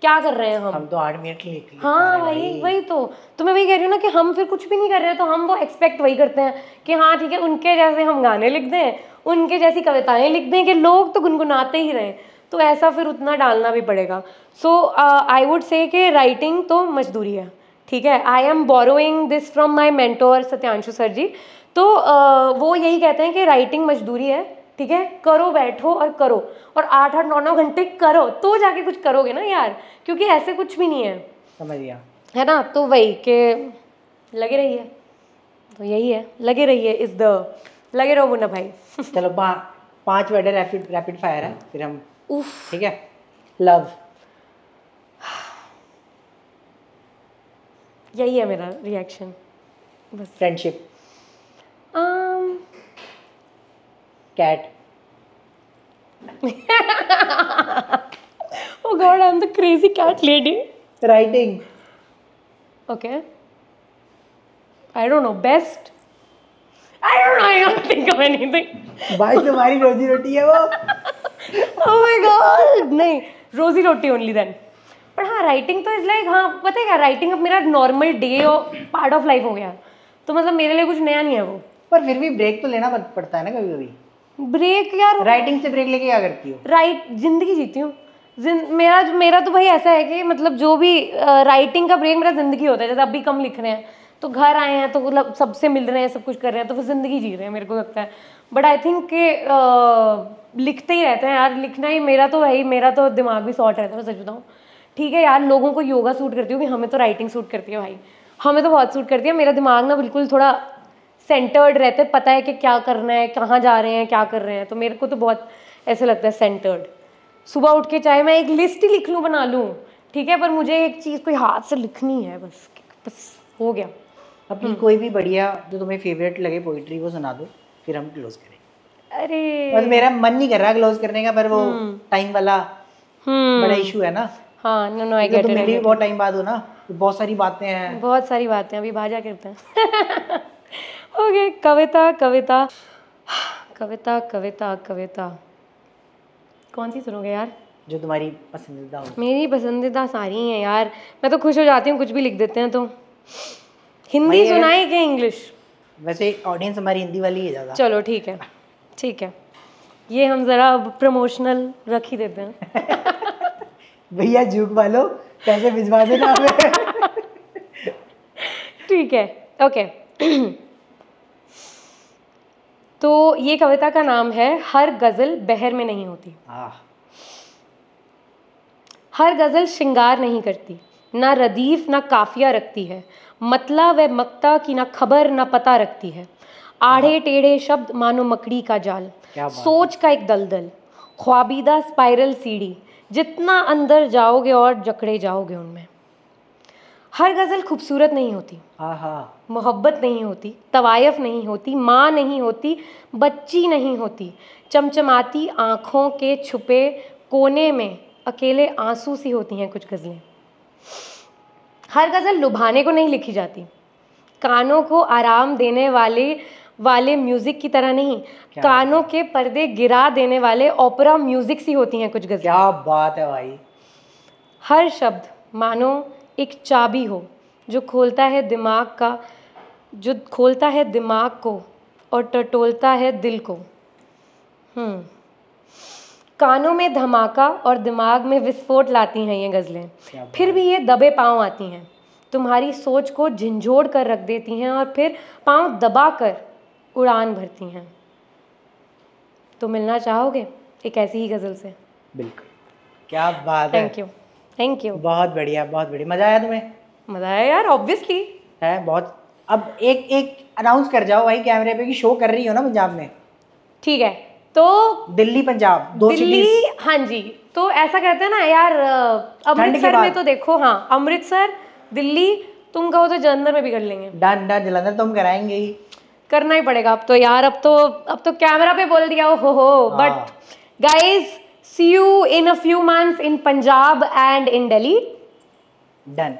क्या कर रहे हैं हम तो 8 मिनट लिख। हाँ भाई, वही तो मैं वही कह रही हूँ ना कि हम फिर कुछ भी नहीं कर रहे हैं, तो हम वो एक्सपेक्ट वही करते हैं कि हाँ ठीक है, उनके जैसे हम गाने लिख दें, उनके जैसी कविताएं लिख दें कि लोग तो गुनगुनाते ही रहें। तो ऐसा फिर उतना डालना भी पड़ेगा। सो आई वुड से कि राइटिंग तो मजदूरी है, ठीक है। I am borrowing this from my mentor Satyanshu sir ji. तो वो यही कहते हैं कि राइटिंग मजदूरी है, ठीक है, करो, बैठो और करो, और 8-9 घंटे करो, तो जाके कुछ करोगे ना यार, क्योंकि ऐसे कुछ भी नहीं है, समझ गया है ना। तो वही के लगे रहिए, तो यही है, लगे रहिए इज द, लगे रहो मुन्ना भाई। चलो 5 वर्ड रैपिड फायर है, फिर हम उफ, ठीक है। लव, यही है मेरा रिएक्शन बस। Friendship, cat. Oh God, I'm the crazy cat lady. Writing. Okay. I don't know. Best. I don't think of anything. Bhai, तुम्हारी रोजी रोटी है वो. Oh my God. नहीं, रोजी रोटी only then. पर हाँ, writing तो is like, हाँ पता है क्या, writing अब मेरा normal day और part of life हो गया, तो मतलब मेरे लिए कुछ नया नहीं है वो। पर फिर भी ब्रेक तो लेना पड़ता है ना कभी कभी। ब्रेक यार, राइटिंग से ब्रेक लेके क्या करती हो? जिंदगी जीती हूँ। मेरा तो भाई ऐसा है कि मतलब जो भी राइटिंग का ब्रेक मेरा जिंदगी होता है। जैसे अभी कम लिख रहे हैं तो घर आए हैं तो मतलब सबसे मिल रहे हैं, सब कुछ कर रहे हैं, तो वो जिंदगी जी रहे हैं मेरे को लगता है। बट आई थिंक कि लिखते ही रहते हैं यार, लिखना ही मेरा तो भाई, मेरा तो दिमाग भी शॉर्ट रहता है, मैं सच बताऊँ। ठीक है यार, लोगों को योगा सूट करती हूँ कि हमें तो राइटिंग सूट करती है भाई। हमें तो बहुत सूट करती है। मेरा दिमाग ना बिल्कुल थोड़ा सेंटर्ड रहता है, पता है कि क्या करना है, कहाँ जा रहे हैं, क्या कर रहे हैं, तो मेरे को तो बहुत ऐसे लगता है सेंटर्ड। सुबह उठ के चाहे मैं एक लिस्ट ही लिख लूँ, बना लूँ, ठीक है, पर मुझे एक चीज़ कोई हाथ से लिखनी है, बस हो गया। अपनी कोई भी बढ़िया जो तुम्हें फेवरेट लगे पोइट्री वो सुना दो, फिर हम क्लोज करेंगे। अरे बस मेरा मन नहीं कर रहा क्लोज करने का, पर वो टाइम वाला बड़ा इशू है ना। हाँ, no no I get it. मेरे भी बहुत टाइम बाद हो ना, बहुत सारी बातें हैं, बहुत सारी बातें अभी भाजा करते हैं। ओके, कविता कविता कविता कविता कविता कौन सी सुनोगे यार? जो तुम्हारी पसंदीदा हो। मेरी पसंदीदा सारी हैं यार, मैं तो खुश हो जाती हूँ कुछ भी लिख देते हैं तो। हिंदी सुनाए क्या इंग्लिश? वैसे ऑडियंस हमारी हिंदी वाली है ज़्यादा। चलो ठीक है ठीक है, ये हम ज़रा प्रमोशनल रख ही देते हैं। भैया झूठ वालो पैसे भिजवा देना हमें। ठीक है ओके। तो ये कविता का नाम है हर गज़ल बहर में नहीं होती। हर गज़ल श्रृंगार नहीं करती, ना रदीफ ना काफिया रखती है, मतला व मक्ता की ना खबर ना पता रखती है। आढ़े टेढ़े शब्द मानो मकड़ी का जाल, सोच का एक दलदल, ख्वाबीदा स्पाइरल सीढ़ी, जितना अंदर जाओगे और जकड़े जाओगे उनमें। हर गज़ल खूबसूरत नहीं होती, मोहब्बत नहीं होती, तवायफ नहीं होती, माँ नहीं होती, बच्ची नहीं होती, चमचमाती आँखों के छुपे कोने में अकेले आंसू सी होती हैं कुछ गज़लें। हर गज़ल लुभाने को नहीं लिखी जाती, कानों को आराम देने वाले म्यूजिक की तरह नहीं, कानों के पर्दे गिरा देने वाले ओपेरा म्यूजिक सी होती हैं कुछ गज़ल। क्या बात है भाई। हर शब्द मानो एक चाबी हो जो खोलता है दिमाग का, जो खोलता है दिमाग को और टटोलता है दिल को। कानों में धमाका और दिमाग में विस्फोट लाती हैं ये गज़लें, फिर भी ये दबे पाँव आती हैं, तुम्हारी सोच को झिंझोड़ कर रख देती हैं और फिर पाँव दबा कर उड़ान भरती हैं। तो मिलना चाहोगे एक ऐसी ही गज़ल से? बिल्कुल। क्या बात है। Thank you thank you. बहुत बढ़िया बहुत बढ़िया। मज़ा आया तुम्हें? मज़ा आया यार, ऑब्वियसली है बहुत। अब एक एक अनाउंस कर जाओ भाई कैमरे पे कि शो कर रही हो ना पंजाब में। ठीक है, तो दिल्ली पंजाब दो दिल्ली। हाँ जी, तो ऐसा कहते हैं ना यार, अमृतसर में तो देखो। हाँ, अमृतसर दिल्ली, तुम कहो तो जलंधर में भी कर लेंगे। डन डन, जलंधर तो हम कराएंगे ही, करना ही पड़ेगा अब तो यार। अब तो कैमरा पे बोल दिया हो। But guys, see you in a few months in Punjab and in Delhi. Done.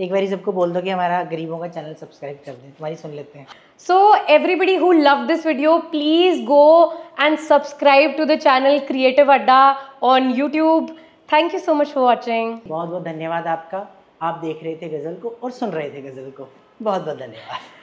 एक बार सबको बोल दो कि हमारा गरीबों का चैनल सब्सक्राइब कर दें, तुम्हारी सुन लेते हैं। So everybody who love this video, please go and subscribe to the channel Creative Adda on YouTube. Thank you so much for watching. बहुत बहुत धन्यवाद आपका। आप देख रहे थे गज़ल को और सुन रहे थे गज़ल को। बहुत बहुत धन्यवाद।